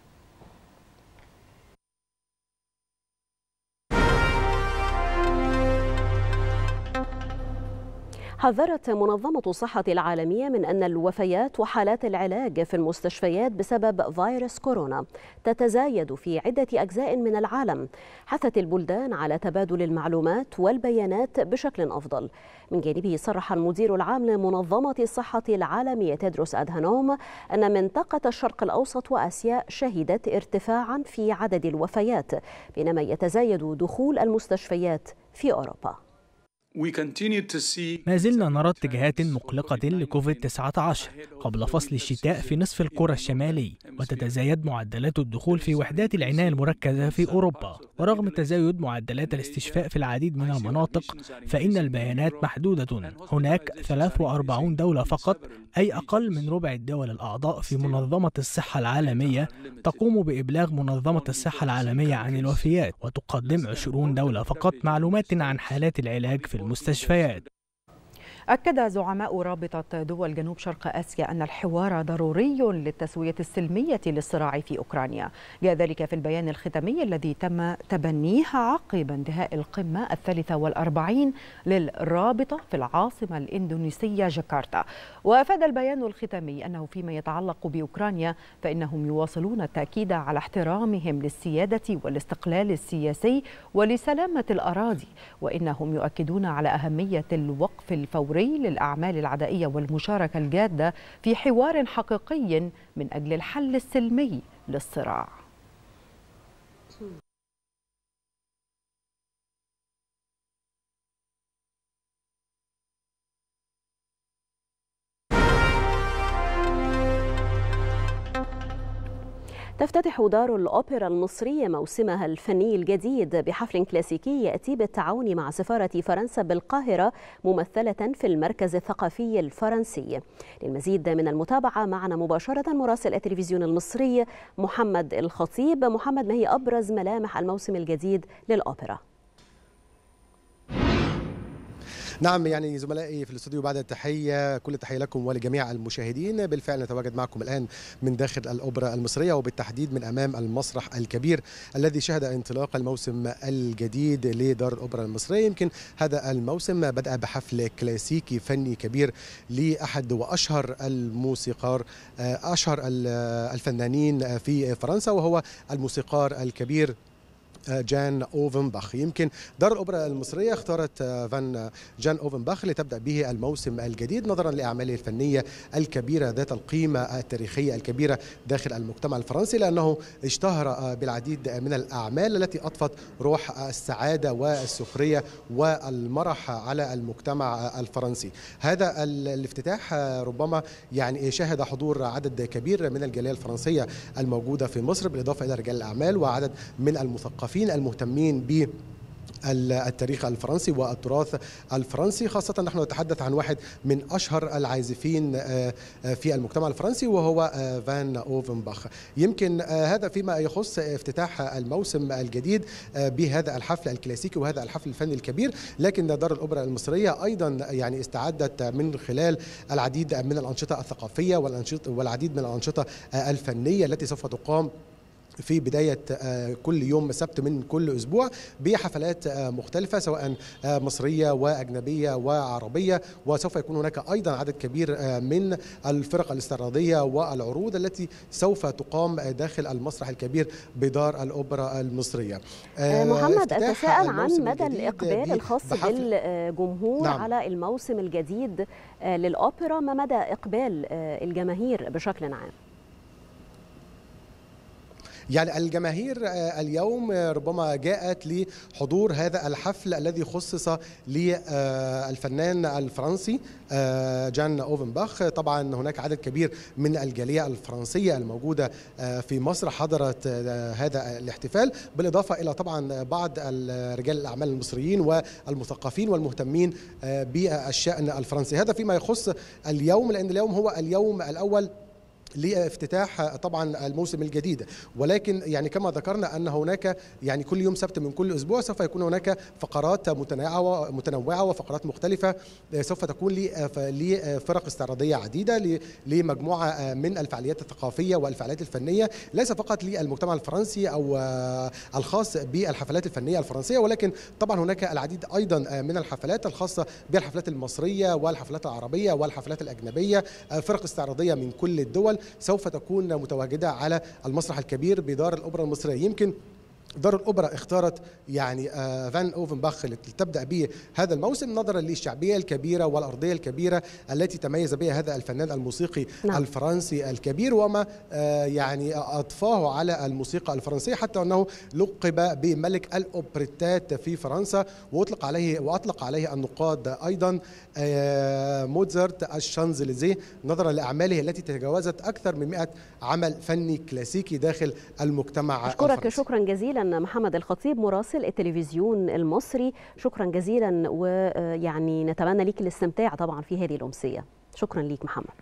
حذرت منظمة الصحة العالمية من أن الوفيات وحالات العلاج في المستشفيات بسبب فيروس كورونا تتزايد في عدة أجزاء من العالم، حثت البلدان على تبادل المعلومات والبيانات بشكل أفضل. من جانبه صرح المدير العام لمنظمة الصحة العالمية تيدروس أدهانوم أن منطقة الشرق الأوسط وآسيا شهدت ارتفاعا في عدد الوفيات، بينما يتزايد دخول المستشفيات في أوروبا. ما زلنا نرى اتجاهات مقلقة لكوفيد-19 قبل فصل الشتاء في نصف القرى الشمالي، وتتزايد معدلات الدخول في وحدات العناية المركزة في أوروبا. ورغم تزايد معدلات الاستشفاء في العديد من المناطق، فإن البيانات محدودة. هناك 43 دولة فقط، أي أقل من ربع الدول الأعضاء في منظمة الصحة العالمية، تقوم بإبلاغ منظمة الصحة العالمية عن الوفيات، وتقدم 20 دولة فقط معلومات عن حالات العلاج في المستشفيات. أكد زعماء رابطة دول جنوب شرق آسيا أن الحوار ضروري للتسوية السلمية للصراع في أوكرانيا، جاء ذلك في البيان الختامي الذي تم تبنيه عقب انتهاء القمة 43 للرابطة في العاصمة الإندونيسية جاكرتا. وأفاد البيان الختامي أنه فيما يتعلق بأوكرانيا فإنهم يواصلون التأكيد على احترامهم للسيادة والاستقلال السياسي ولسلامة الأراضي، وإنهم يؤكدون على أهمية الوقف الفوري للأعمال العدائية والمشاركة الجادة في حوار حقيقي من أجل الحل السلمي للصراع. تفتتح دار الأوبرا المصرية موسمها الفني الجديد بحفل كلاسيكي يأتي بالتعاون مع سفارة فرنسا بالقاهرة ممثلة في المركز الثقافي الفرنسي. للمزيد من المتابعة معنا مباشرة مراسل التلفزيون المصري محمد الخطيب. محمد، ما هي أبرز ملامح الموسم الجديد للأوبرا؟ نعم، يعني زملائي في الاستوديو بعد التحية، كل التحية لكم ولجميع المشاهدين. بالفعل نتواجد معكم الآن من داخل الأوبرا المصرية، وبالتحديد من أمام المسرح الكبير الذي شهد انطلاق الموسم الجديد لدار الأوبرا المصرية. يمكن هذا الموسم بدأ بحفل كلاسيكي فني كبير لأحد وأشهر الموسيقار، أشهر الفنانين في فرنسا، وهو الموسيقار الكبير جان أوفنباخ. يمكن دار الأوبرا المصرية اختارت فن جان أوفنباخ لتبدأ به الموسم الجديد نظرا لأعماله الفنية الكبيرة ذات القيمة التاريخية الكبيرة داخل المجتمع الفرنسي، لأنه اشتهر بالعديد من الأعمال التي أضفت روح السعادة والسخرية والمرح على المجتمع الفرنسي. هذا الافتتاح ربما يعني شهد حضور عدد كبير من الجالية الفرنسية الموجودة في مصر، بالإضافة إلى رجال الأعمال وعدد من المثقفين المهتمين ب التاريخ الفرنسي والتراث الفرنسي. خاصة نحن نتحدث عن واحد من أشهر العازفين في المجتمع الفرنسي وهو فان أوفنباخ. يمكن هذا فيما يخص افتتاح الموسم الجديد بهذا الحفل الكلاسيكي وهذا الحفل الفني الكبير. لكن دار الأوبرا المصرية أيضا يعني استعدت من خلال العديد من الأنشطة الثقافية والعديد من الأنشطة الفنية التي سوف تقام في بداية كل يوم سبت من كل أسبوع بحفلات مختلفة سواء مصرية وأجنبية وعربية، وسوف يكون هناك أيضا عدد كبير من الفرق الاستعراضية والعروض التي سوف تقام داخل المسرح الكبير بدار الأوبرا المصرية. محمد، أتساءل عن مدى الإقبال الخاص بالجمهور. نعم. على الموسم الجديد للأوبرا، ما مدى إقبال الجماهير بشكل عام؟ يعني الجماهير اليوم ربما جاءت لحضور هذا الحفل الذي خصص للفنان الفرنسي جان أوفنباخ. طبعا هناك عدد كبير من الجالية الفرنسية الموجودة في مصر حضرت هذا الاحتفال، بالإضافة إلى طبعا بعض رجال الأعمال المصريين والمثقفين والمهتمين بالشأن الفرنسي. هذا فيما يخص اليوم، لأن اليوم هو اليوم الأول لافتتاح طبعا الموسم الجديد. ولكن يعني كما ذكرنا ان هناك يعني كل يوم سبت من كل اسبوع سوف يكون هناك فقرات متنوعه وفقرات مختلفه سوف تكون لفرق استعراضيه عديده، لمجموعه من الفعاليات الثقافيه والفعاليات الفنيه، ليس فقط للمجتمع الفرنسي او الخاص بالحفلات الفنيه الفرنسيه، ولكن طبعا هناك العديد ايضا من الحفلات الخاصه بالحفلات المصريه والحفلات العربيه والحفلات الاجنبيه. فرق استعراضيه من كل الدول سوف تكون متواجدة على المسرح الكبير بدار الأوبرا المصرية. يمكن دار الأوبرا اختارت يعني فان أوفنباخ لتبدأ به هذا الموسم نظرا للشعبية الكبيرة والأرضية الكبيرة التي تميز بها هذا الفنان الموسيقي. نعم. الفرنسي الكبير، وما يعني أضفاه على الموسيقى الفرنسية، حتى أنه لقب بملك الأوبريتات في فرنسا، وأطلق عليه النقاد أيضا موزارت الشانزليزيه نظرا لأعماله التي تجاوزت أكثر من 100 عمل فني كلاسيكي داخل المجتمع الفرنسي. شكرا جزيلا محمد الخطيب مراسل التلفزيون المصري، شكرا جزيلا، ويعني نتمنى ليك الاستمتاع طبعا في هذه الأمسية. شكرا ليك محمد.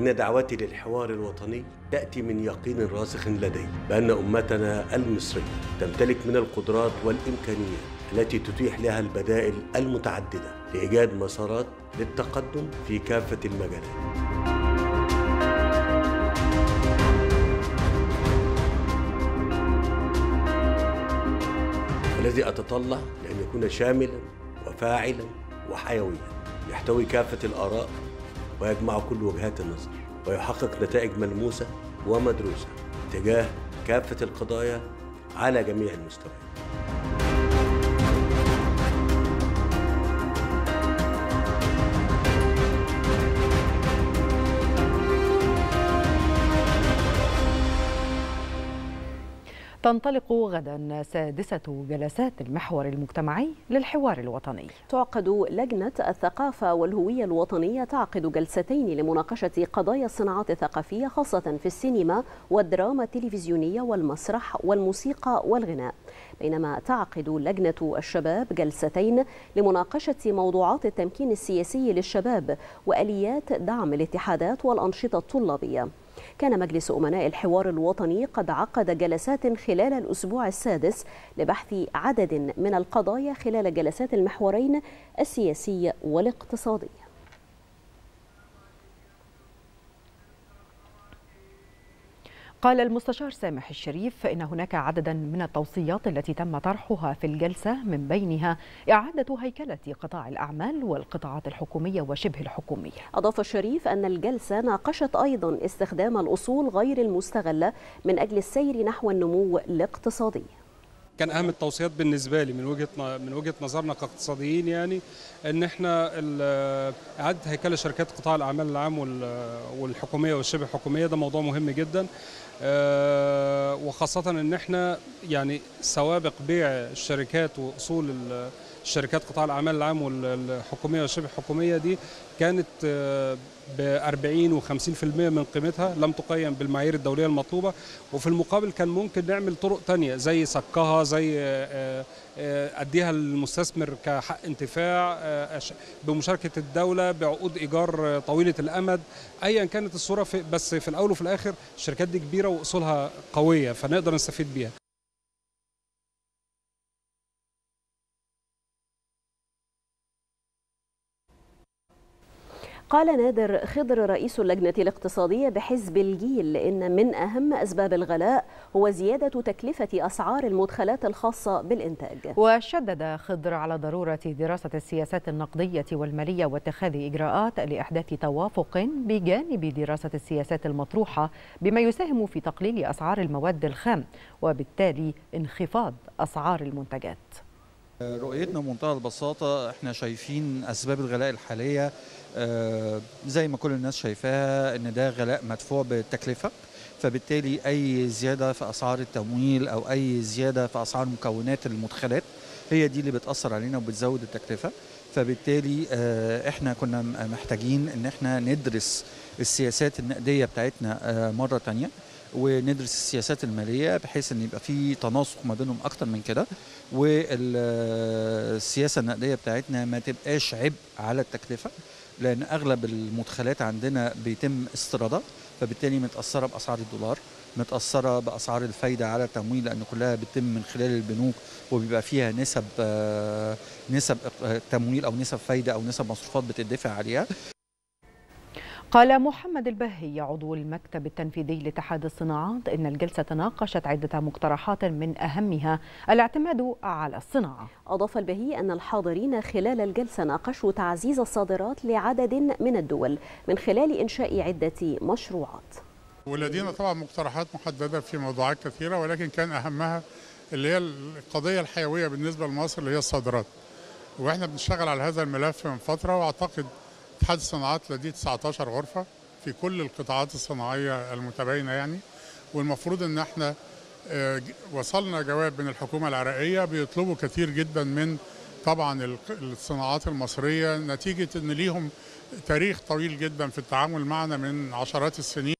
إن دعوتي للحوار الوطني تأتي من يقين راسخ لدي بأن أمتنا المصرية تمتلك من القدرات والإمكانيات التي تتيح لها البدائل المتعددة لإيجاد مسارات للتقدم في كافة المجالات. الذي أتطلع لأن يكون شاملاً وفاعلاً وحيوياً، يحتوي كافة الآراء ويجمع كل وجهات النظر، ويحقق نتائج ملموسة ومدروسة تجاه كافة القضايا على جميع المستويات. تنطلق غدا سادسة جلسات المحور المجتمعي للحوار الوطني. تعقد لجنة الثقافة والهوية الوطنية تعقد جلستين لمناقشة قضايا الصناعات الثقافية، خاصة في السينما والدراما التلفزيونية والمسرح والموسيقى والغناء. بينما تعقد لجنة الشباب جلستين لمناقشة موضوعات التمكين السياسي للشباب وآليات دعم الاتحادات والأنشطة الطلابية. كان مجلس أمناء الحوار الوطني قد عقد جلسات خلال الأسبوع السادس لبحث عدد من القضايا خلال جلسات المحورين السياسي والاقتصادي. قال المستشار سامح الشريف إن هناك عددا من التوصيات التي تم طرحها في الجلسة، من بينها إعادة هيكلة قطاع الأعمال والقطاعات الحكومية وشبه الحكومية. أضاف الشريف أن الجلسة ناقشت أيضا استخدام الأصول غير المستغلة من أجل السير نحو النمو الاقتصادي. كان أهم التوصيات بالنسبة لي من وجهة نظرنا كاقتصاديين، يعني إن إحنا إعادة هيكلة شركات قطاع الأعمال العام والحكومية والشبه حكومية، ده موضوع مهم جدا، وخاصة إن إحنا يعني سوابق بيع الشركات وأصول الشركات قطاع الأعمال العام والحكومية والشبه حكومية دي كانت ب40 و50% من قيمتها، لم تقيم بالمعايير الدولية المطلوبة، وفي المقابل كان ممكن نعمل طرق تانية زي سكها، زي أديها للمستثمر كحق انتفاع بمشاركة الدولة، بعقود إيجار طويلة الأمد، أيا كانت الصورة، بس في الأول وفي الآخر الشركات دي كبيرة وأصولها قوية فنقدر نستفيد بيها. قال نادر خضر رئيس اللجنة الاقتصادية بحزب الجيل إن من أهم أسباب الغلاء هو زيادة تكلفة أسعار المدخلات الخاصة بالإنتاج. وشدد خضر على ضرورة دراسة السياسات النقدية والمالية واتخاذ إجراءات لإحداث توافق بجانب دراسة السياسات المطروحة بما يساهم في تقليل أسعار المواد الخام وبالتالي انخفاض أسعار المنتجات. رؤيتنا بمنتهى البساطة، احنا شايفين أسباب الغلاء الحالية زي ما كل الناس شايفاها، ان ده غلاء مدفوع بالتكلفة، فبالتالي اي زيادة في اسعار التمويل او اي زيادة في اسعار مكونات المدخلات هي دي اللي بتأثر علينا وبتزود التكلفة، فبالتالي احنا كنا محتاجين ان احنا ندرس السياسات النقدية بتاعتنا مرة تانية وندرس السياسات المالية بحيث ان يبقى في تناسق ما بينهم اكتر من كده، والسياسة النقدية بتاعتنا ما تبقاش عبء على التكلفة، لأن أغلب المدخلات عندنا بيتم استيرادها، فبالتالي متأثرة بأسعار الدولار، متأثرة بأسعار الفايدة على التمويل، لأن كلها بتتم من خلال البنوك وبيبقى فيها نسب تمويل أو نسب فايدة أو نسب مصروفات بتدفع عليها. قال محمد البهي عضو المكتب التنفيذي لاتحاد الصناعات إن الجلسة تناقشت عدة مقترحات من أهمها الاعتماد على الصناعة. أضاف البهي أن الحاضرين خلال الجلسة ناقشوا تعزيز الصادرات لعدد من الدول من خلال إنشاء عدة مشروعات. ولدينا طبعا مقترحات محددة في موضوعات كثيرة، ولكن كان أهمها اللي هي القضية الحيوية بالنسبة لمصر اللي هي الصادرات، وإحنا بنشتغل على هذا الملف من فترة، وأعتقد اتحاد الصناعات لديه 19 غرفة في كل القطاعات الصناعية المتباينة يعني، والمفروض ان احنا وصلنا جواب من الحكومة العراقية بيطلبوا كثير جدا من طبعا الصناعات المصرية نتيجة ان ليهم تاريخ طويل جدا في التعامل معنا من عشرات السنين.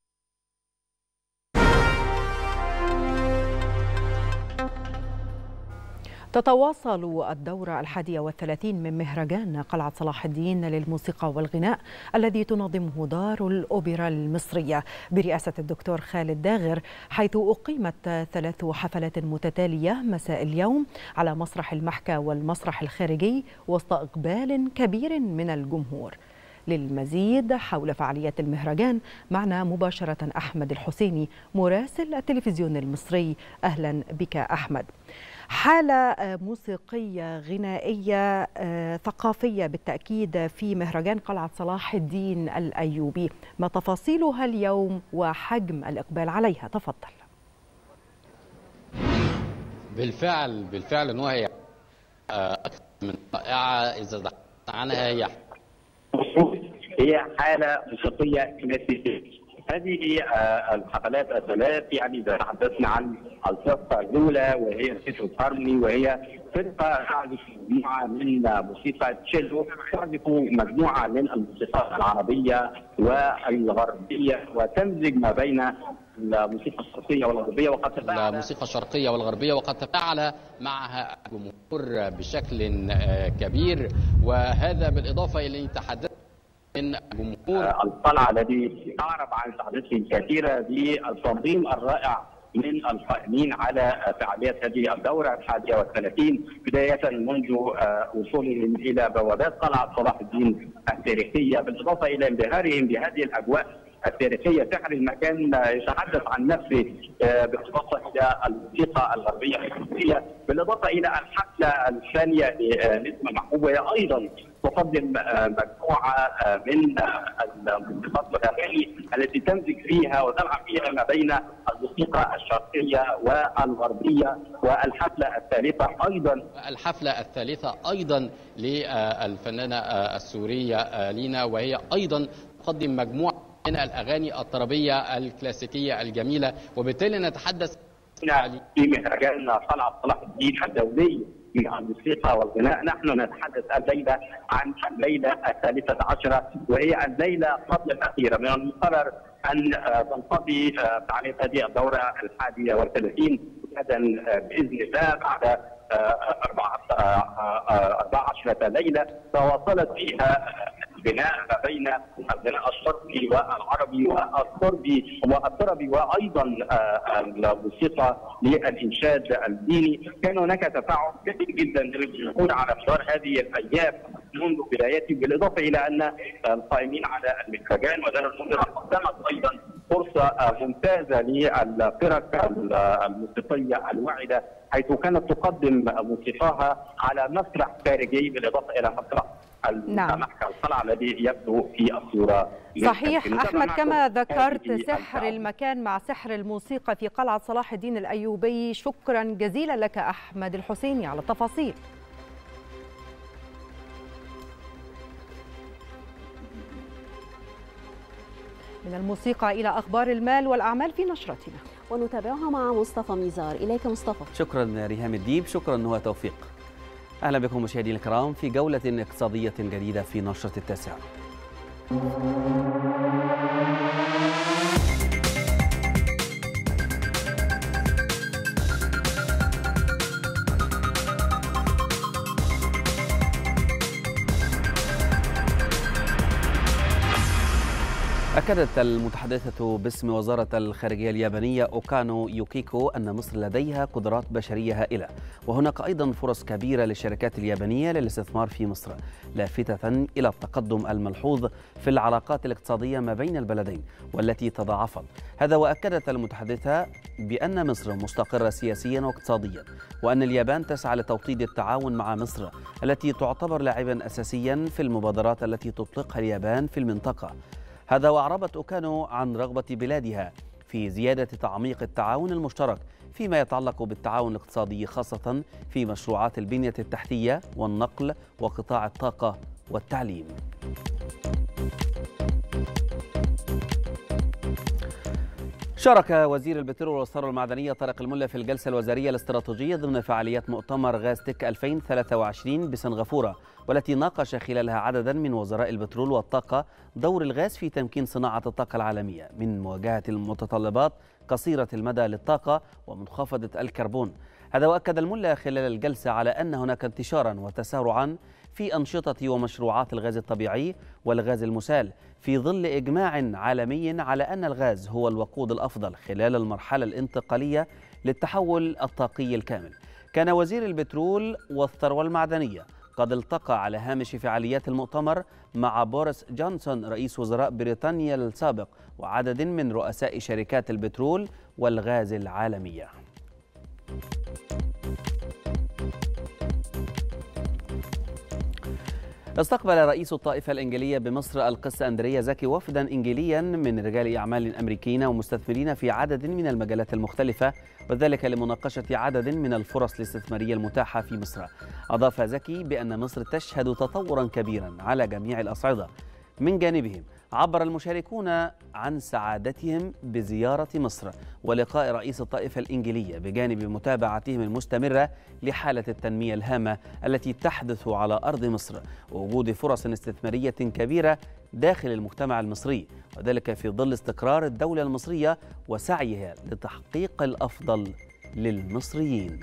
تتواصل الدورة 31 من مهرجان قلعة صلاح الدين للموسيقى والغناء الذي تنظمه دار الأوبرا المصرية برئاسة الدكتور خالد داغر، حيث أقيمت 3 حفلات متتالية مساء اليوم على مسرح المحكى والمسرح الخارجي وسط إقبال كبير من الجمهور. للمزيد حول فعاليات المهرجان معنا مباشرة أحمد الحسيني مراسل التلفزيون المصري، أهلا بك أحمد. حالة موسيقية غنائية ثقافية بالتأكيد في مهرجان قلعة صلاح الدين الأيوبي، ما تفاصيلها اليوم وحجم الإقبال عليها؟ تفضل. بالفعل وهي أكثر من رائعة. إذا تحدثت عنها هي حالة موسيقية كلاسيكية. هذه الحفلات 3 يعني إذا تحدثنا عن الفرقة الأولى وهي سيتو كارمي، وهي فرقة تعزف مجموعة من موسيقى تشيلو، تعزف مجموعة من الموسيقى العربية والغربية وتمزج ما بين الموسيقى الشرقية والغربية، وقد تفاعل معها الجمهور بشكل كبير، وهذا بالإضافة إلى تحدث من جمهور القلعة الذي أعرب عن سعادتهم كثيرة بالتنظيم الرائع من القائمين على فعاليات هذه الدورة 31، بداية منذ وصولهم إلى بوابات قلعة صلاح الدين التاريخية، بالإضافة إلى انبهارهم بهذه الأجواء التاريخية. سحر المكان يتحدث عن نفسه بالإضافة إلى الموسيقى الغربية الكلاسيكية، بالإضافة إلى الحفلة الثانية لإسم محبوبة أيضا تقدم مجموعة من الموسيقى الغربية التي تمزج فيها وتلعب فيها ما بين الموسيقى الشرقية والغربية. والحفلة الثالثة أيضا للفنانة السورية لينا، وهي أيضا تقدم مجموعة من الأغاني الطربية الكلاسيكية الجميلة. وبالتالي نتحدث في مهرجان قلعة صلاح الدين الدولي من الموسيقى والغناء. نحن نتحدث الليلة عن الليلة 13، وهي الليلة قبل الأخيرة. من المقرر أن تنقضي فعالية هذه الدورة 31 غدا بإذن الله بعد 14 ليلة تواصلت فيها بناء ما بين الغناء الشرقي والعربي والطربي وايضا الموسيقى للانشاد الديني. كان هناك تفاعل كبير جدا للجمهور على مدار هذه الايام منذ بدايته، بالاضافه الى ان القائمين على المهرجان ودار الاوبرا قدمت ايضا فرصه ممتازه للفرق الموسيقيه الواعده، حيث كانت تقدم موسيقاها على مسرح خارجي بالاضافه الى مسرح المحكى القلعة الذي يبدو في الصورة. صحيح أحمد، كما ذكرت سحر المكان مع سحر الموسيقى في قلعة صلاح الدين الأيوبي. شكرا جزيلا لك أحمد الحسيني على التفاصيل. من الموسيقى إلى أخبار المال والأعمال في نشرتنا، ونتابعها مع مصطفى ميزار. إليك مصطفى. شكرا ريهام الديب، شكرا نهى توفيق. أهلا بكم مشاهدينا الكرام في جولة اقتصادية جديدة في نشرة 9. أكدت المتحدثة باسم وزارة الخارجية اليابانية أوكانو يوكيكو أن مصر لديها قدرات بشرية هائلة، وهناك أيضا فرص كبيرة للشركات اليابانية للاستثمار في مصر، لافتة إلى التقدم الملحوظ في العلاقات الاقتصادية ما بين البلدين والتي تضاعفت. هذا وأكدت المتحدثة بأن مصر مستقرة سياسيا واقتصاديا، وأن اليابان تسعى لتوطيد التعاون مع مصر التي تعتبر لاعبا أساسيا في المبادرات التي تطلقها اليابان في المنطقة. هذا وأعربت أوكانو عن رغبة بلادها في زيادة تعميق التعاون المشترك فيما يتعلق بالتعاون الاقتصادي، خاصة في مشروعات البنية التحتية والنقل وقطاع الطاقة والتعليم. شارك وزير البترول والثروة المعدنية طارق الملا في الجلسة الوزارية الاستراتيجية ضمن فعاليات مؤتمر غاز تك 2023 بسنغافورة، والتي ناقش خلالها عددا من وزراء البترول والطاقة دور الغاز في تمكين صناعة الطاقة العالمية من مواجهة المتطلبات قصيرة المدى للطاقة ومنخفضة الكربون. هذا. وأكد الملا خلال الجلسة على أن هناك انتشارا وتسارعا في أنشطة ومشروعات الغاز الطبيعي والغاز المسال في ظل إجماع عالمي على أن الغاز هو الوقود الأفضل خلال المرحلة الانتقالية للتحول الطاقي الكامل. كان وزير البترول والثروة المعدنية قد التقى على هامش فعاليات المؤتمر مع بوريس جونسون رئيس وزراء بريطانيا السابق وعدد من رؤساء شركات البترول والغاز العالمية. استقبل رئيس الطائفة الإنجيلية بمصر القس أندريه زكي وفدا إنجيليا من رجال أعمال أمريكيين ومستثمرين في عدد من المجالات المختلفة، وذلك لمناقشة عدد من الفرص الاستثمارية المتاحة في مصر. أضاف زكي بأن مصر تشهد تطورا كبيرا على جميع الأصعدة. من جانبهم عبر المشاركون عن سعادتهم بزيارة مصر ولقاء رئيس الطائفة الإنجيلية بجانب متابعتهم المستمرة لحالة التنمية الهامة التي تحدث على أرض مصر ووجود فرص استثمارية كبيرة داخل المجتمع المصري، وذلك في ظل استقرار الدولة المصرية وسعيها لتحقيق الأفضل للمصريين.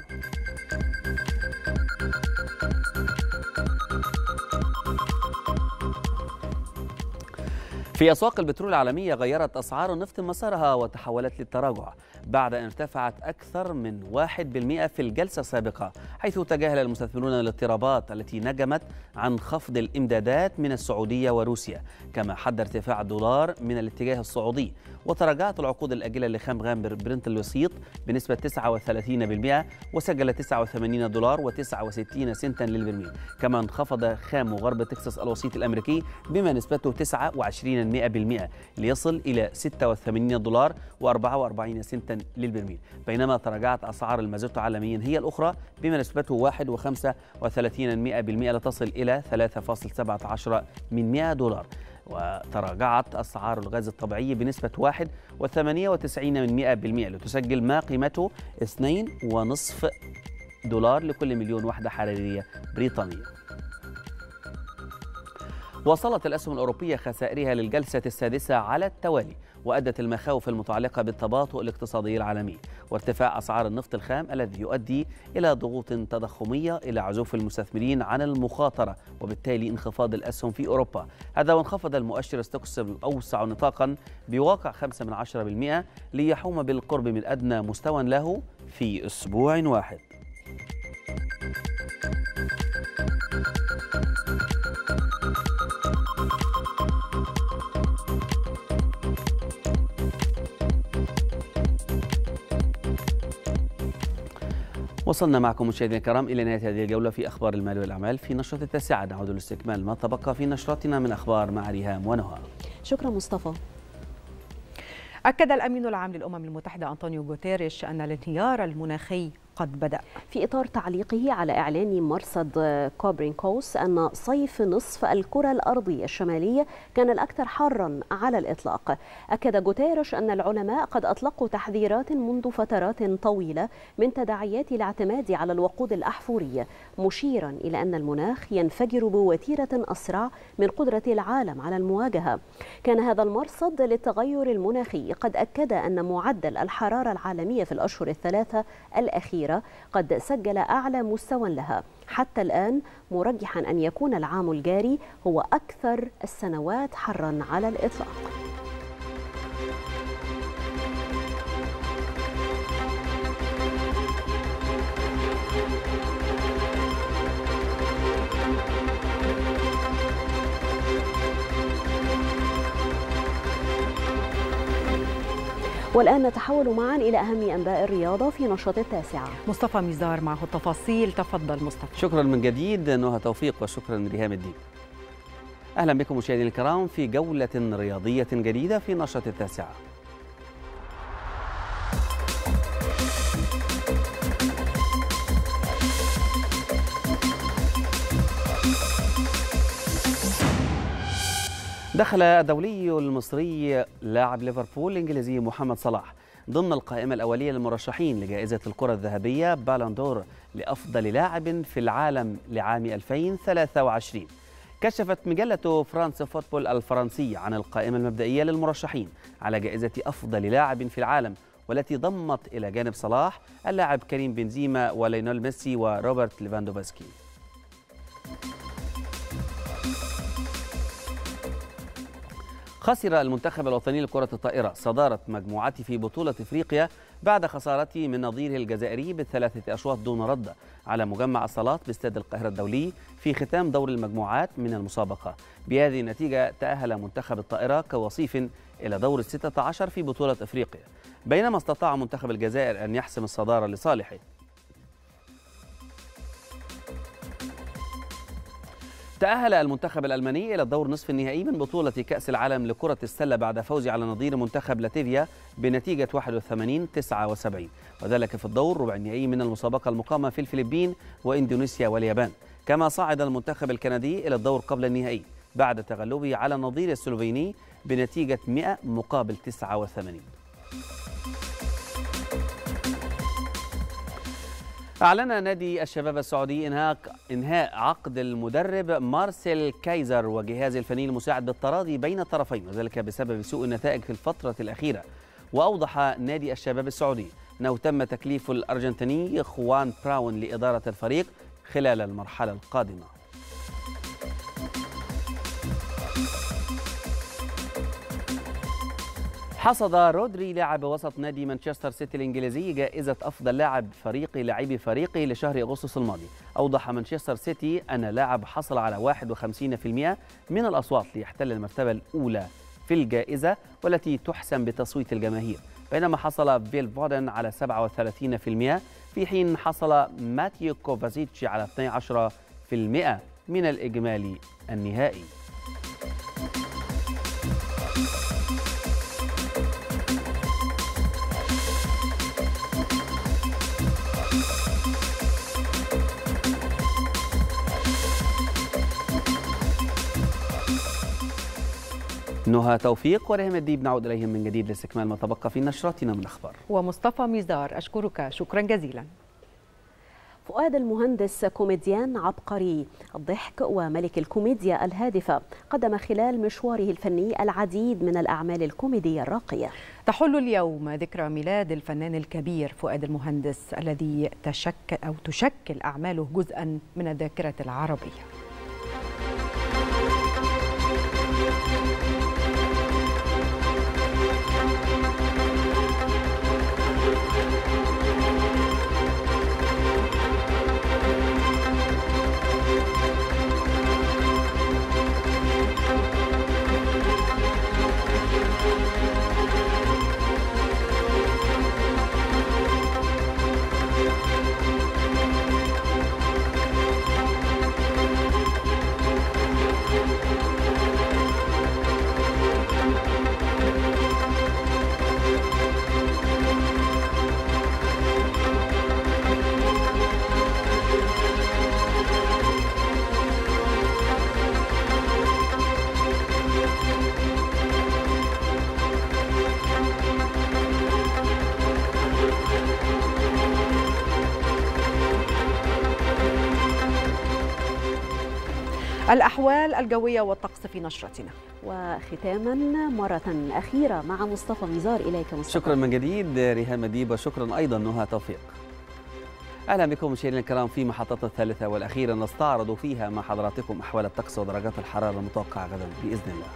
في أسواق البترول العالمية غيرت أسعار النفط مسارها وتحولت للتراجع بعد أن ارتفعت أكثر من 1% في الجلسة السابقة، حيث تجاهل المستثمرون الاضطرابات التي نجمت عن خفض الإمدادات من السعودية وروسيا، كما حد ارتفاع الدولار من الاتجاه الصعودي، وتراجعت العقود الآجلة لخام برنت الوسيط بنسبة 39% وسجل 89 دولار و69 سنتا للبرميل، كما انخفض خام غرب تكساس الوسيط الأمريكي بما نسبته 29% ليصل إلى 86 دولار و44 سنتا للبرميل، بينما تراجعت أسعار المازوت عالميا هي الأخرى بما نسبته 1.35% لتصل إلى 3.17 دولار، وتراجعت أسعار الغاز الطبيعي بنسبة 1.98% لتسجل ما قيمته 2.5 دولار لكل مليون وحدة حرارية بريطانية. وصلت الأسهم الأوروبية خسائرها للجلسة السادسة على التوالي، وأدت المخاوف المتعلقة بالتباطؤ الاقتصادي العالمي وارتفاع أسعار النفط الخام الذي يؤدي إلى ضغوط تضخمية إلى عزوف المستثمرين عن المخاطرة وبالتالي انخفاض الأسهم في أوروبا. هذا وانخفض المؤشر ستوكس الأوسع نطاقا بواقع 0.5% ليحوم بالقرب من أدنى مستوى له في أسبوع واحد. وصلنا معكم مشاهدينا الكرام إلى نهاية هذه الجولة في أخبار المال والأعمال في نشرة التاسعة. نعود لاستكمال ما تبقى في نشرتنا من أخبار مع ريهام ونهى. شكرا مصطفى. أكد الأمين العام للأمم المتحدة أنطونيو غوتيريش أن الانهيار المناخي قد بدأ. في إطار تعليقه على إعلان مرصد كوبرنيكوس أن صيف نصف الكرة الأرضية الشمالية كان الأكثر حرا على الإطلاق، أكد غوتيريش أن العلماء قد أطلقوا تحذيرات منذ فترات طويلة من تداعيات الاعتماد على الوقود الأحفوري، مشيرا إلى أن المناخ ينفجر بوتيرة أسرع من قدرة العالم على المواجهة. كان هذا المرصد للتغير المناخي قد أكد أن معدل الحرارة العالمية في الأشهر الثلاثة الأخيرة قد سجل أعلى مستوى لها حتى الآن، مرجحا أن يكون العام الجاري هو أكثر السنوات حرا على الإطلاق. والآن نتحول معا إلى أهم أنباء الرياضة في نشاط التاسعة. مصطفى ميزار معه التفاصيل، تفضل مصطفى. شكرا من جديد نهى توفيق وشكرا ريهام الدين. أهلا بكم مشاهدينا الكرام في جولة رياضية جديدة في نشاط التاسعة. دخل الدولي المصري لاعب ليفربول الإنجليزي محمد صلاح ضمن القائمة الأولية للمرشحين لجائزة الكرة الذهبية بالون دور لأفضل لاعب في العالم لعام 2023. كشفت مجلة فرانس فوتبول الفرنسية عن القائمة المبدئية للمرشحين على جائزة أفضل لاعب في العالم، والتي ضمت إلى جانب صلاح اللاعب كريم بنزيما وليونيل ميسي وروبرت ليفاندوفسكي. خسر المنتخب الوطني لكرة الطائرة صدارة مجموعته في بطولة إفريقيا بعد خسارته من نظيره الجزائري ب3 أشواط دون رد على مجمع الصالات باستاد القاهرة الدولي في ختام دور المجموعات من المسابقة. بهذه النتيجة تأهل منتخب الطائرة كوصيف إلى دور ال16 في بطولة إفريقيا، بينما استطاع منتخب الجزائر أن يحسم الصدارة لصالحه. تأهل المنتخب الألماني إلى الدور نصف النهائي من بطولة كأس العالم لكرة السلة بعد فوزه على نظير منتخب لاتفيا بنتيجة 81-79، وذلك في الدور ربع النهائي من المسابقة المقامة في الفلبين وإندونيسيا واليابان. كما صعد المنتخب الكندي إلى الدور قبل النهائي بعد تغلبه على نظير السلوفيني بنتيجة 100-89. أعلن نادي الشباب السعودي إنهاء عقد المدرب مارسيل كايزر وجهاز الفني المساعد بالتراضي بين الطرفين، وذلك بسبب سوء النتائج في الفترة الأخيرة. وأوضح نادي الشباب السعودي أنه تم تكليف الأرجنتيني خوان براون لإدارة الفريق خلال المرحلة القادمة. حصد رودري لاعب وسط نادي مانشستر سيتي الإنجليزي جائزة أفضل لاعب فريقي لاعبي فريقه لشهر أغسطس الماضي. أوضح مانشستر سيتي أن لاعب حصل على 51% من الأصوات ليحتل المرتبة الأولى في الجائزة والتي تحسم بتصويت الجماهير، بينما حصل فيل فودن على 37%، في حين حصل ماتيو كوفازيتش على 12% من الإجمالي النهائي. نهى توفيق ورهم الديب نعود إليهم من جديد لاستكمال ما تبقى في نشرتنا من الأخبار. ومصطفى ميزدار أشكرك شكرا جزيلا. فؤاد المهندس كوميديان عبقري الضحك وملك الكوميديا الهادفة، قدم خلال مشواره الفني العديد من الأعمال الكوميدية الراقية. تحل اليوم ذكرى ميلاد الفنان الكبير فؤاد المهندس الذي تشكل أعماله جزءا من الذاكرة العربية. الأحوال الجوية والطقس في نشرتنا. وختاما مرة أخيرة مع مصطفى ميزار، إليك مصطفى. شكرا من جديد ريهام ديبة، شكرا أيضا نهى توفيق. أهلا بكم مشاهدينا الكرام في محطة الثالثة والأخيرة نستعرض فيها مع حضراتكم أحوال الطقس ودرجات الحرارة المتوقعة غدا بإذن الله.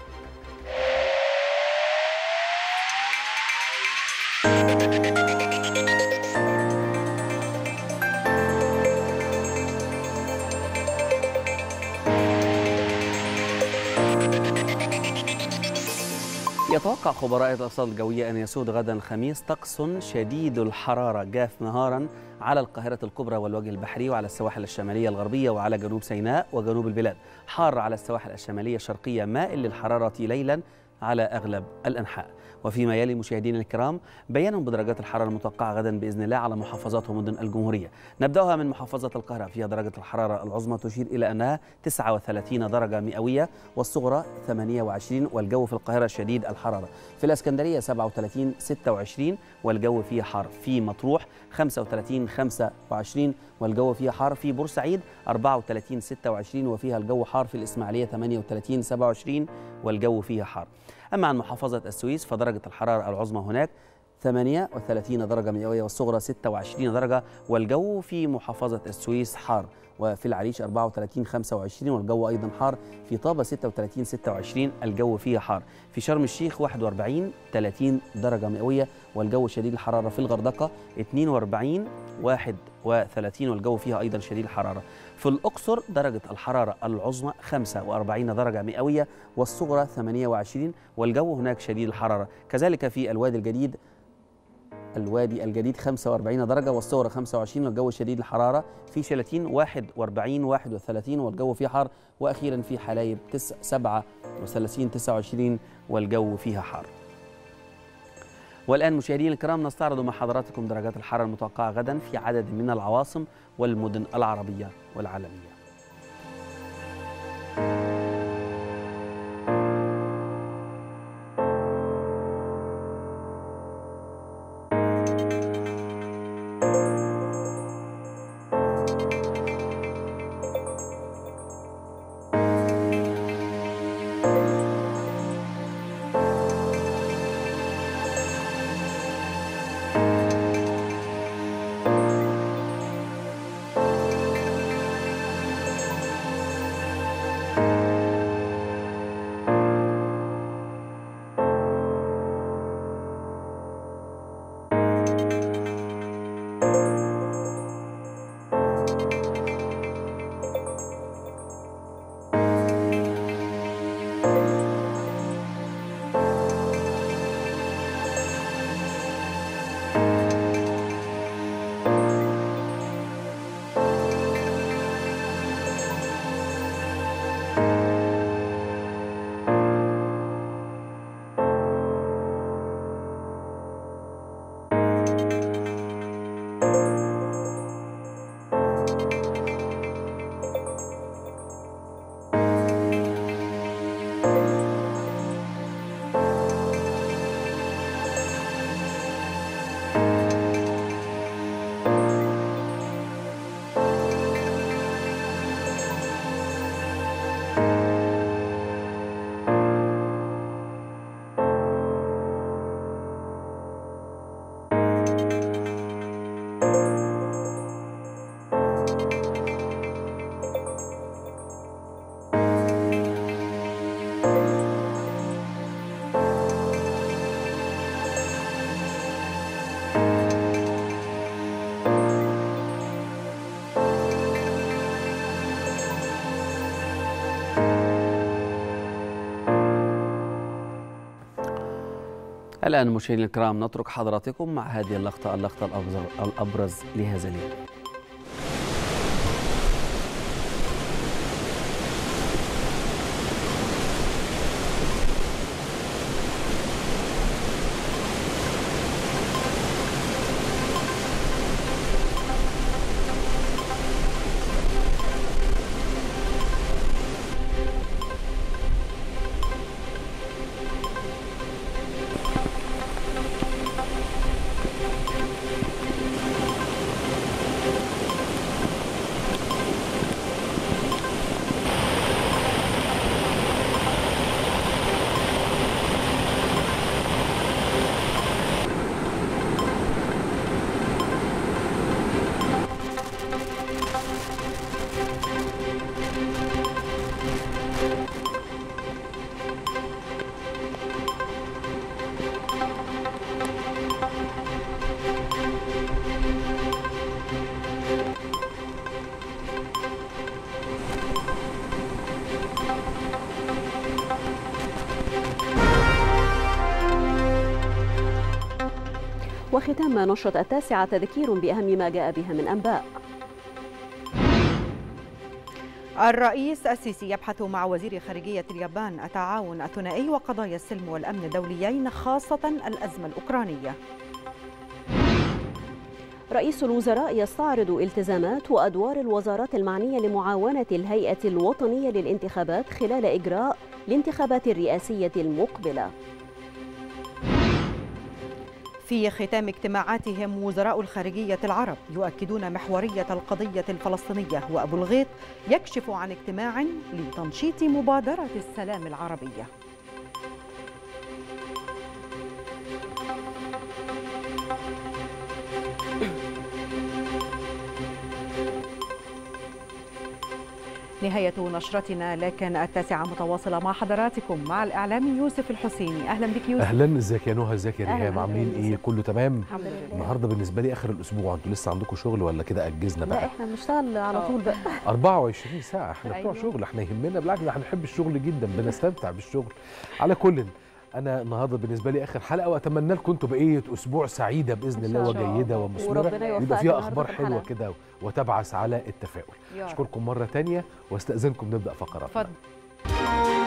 يتوقع خبراء الأرصاد الجوية أن يسود غدا الخميس طقس شديد الحرارة جاف نهارا على القاهرة الكبرى والوجه البحري وعلى السواحل الشمالية الغربية وعلى جنوب سيناء وجنوب البلاد، حار على السواحل الشمالية الشرقية، مائل للحرارة ليلا على أغلب الأنحاء. وفيما يلي مشاهدينا الكرام بيانهم بدرجات الحرارة المتوقعة غدا بإذن الله على محافظات ومدن الجمهورية. نبدأها من محافظة القاهرة، فيها درجة الحرارة العظمى تشير إلى أنها 39 درجة مئوية والصغرى 28، والجو في القاهرة شديد الحرارة. في الإسكندرية 37 26 والجو فيها حار. في مطروح 35 25 والجو فيها حار. في بورسعيد 34 26 وفيها الجو حار. في الإسماعيلية 38 27 والجو فيها حار. أما عن محافظة السويس فدرجة الحرارة العظمى هناك 38 درجة مئوية والصغرى 26 درجة، والجو في محافظة السويس حار، وفي العريش 34 25 والجو أيضا حار، في طابة 36 26 الجو فيها حار، في شرم الشيخ 41 30 درجة مئوية والجو شديد الحرارة، في الغردقة 42 31 والجو فيها أيضا شديد الحرارة، في الأقصر درجة الحرارة العظمى 45 درجة مئوية والصغرى 28 والجو هناك شديد الحرارة، كذلك في الوادي الجديد 45 درجة والصغرى 25 والجو شديد الحرارة، في شلاتين 41 31 والجو فيه حار، وأخيرا في حلايب 37 29 والجو فيها حار. والآن مشاهدينا الكرام نستعرض مع حضراتكم درجات الحرارة المتوقعة غدا في عدد من العواصم والمدن العربية والعالمية. الآن مشاهدينا الكرام نترك حضراتكم مع هذه اللقطة الأبرز لهذا اليوم. وختام نشرة التاسعة تذكير بأهم ما جاء بها من أنباء. الرئيس السيسي يبحث مع وزير خارجية اليابان التعاون الثنائي وقضايا السلم والأمن الدوليين خاصة الأزمة الأوكرانية. رئيس الوزراء يستعرض التزامات وأدوار الوزارات المعنية لمعاونة الهيئة الوطنية للانتخابات خلال إجراء الانتخابات الرئاسية المقبلة. في ختام اجتماعاتهم وزراء الخارجية العرب يؤكدون محورية القضية الفلسطينية، وأبو الغيط يكشف عن اجتماع لتنشيط مبادرة السلام العربية. نهاية نشرتنا لكن التاسعة متواصلة مع حضراتكم مع الإعلامي يوسف الحسيني. أهلا بك يوسف. أهلا، ازيك يا نهى، ازيك يا ريهام، عاملين إيه؟ كله تمام؟ الحمد لله. النهارده بالنسبة لي آخر الأسبوع، أنتوا لسه عندكم شغل ولا كده أجزنا بقى؟ لا إحنا بنشتغل على طول بقى 24 ساعة، إحنا بتوع شغل، إحنا يهمنا بالعكس، إحنا بنحب الشغل جدا، بنستمتع بالشغل. على كل أنا النهارده بالنسبة لي آخر حلقة، وأتمنى لكم أنتوا بقية أسبوع سعيدة بإذن الله وجيدة ومثمرة، يبقى فيها أخبار حلوة كده وتبعث على التفاؤل. أشكركم مرة تانية وأستأذنكم نبدأ فقراتنا.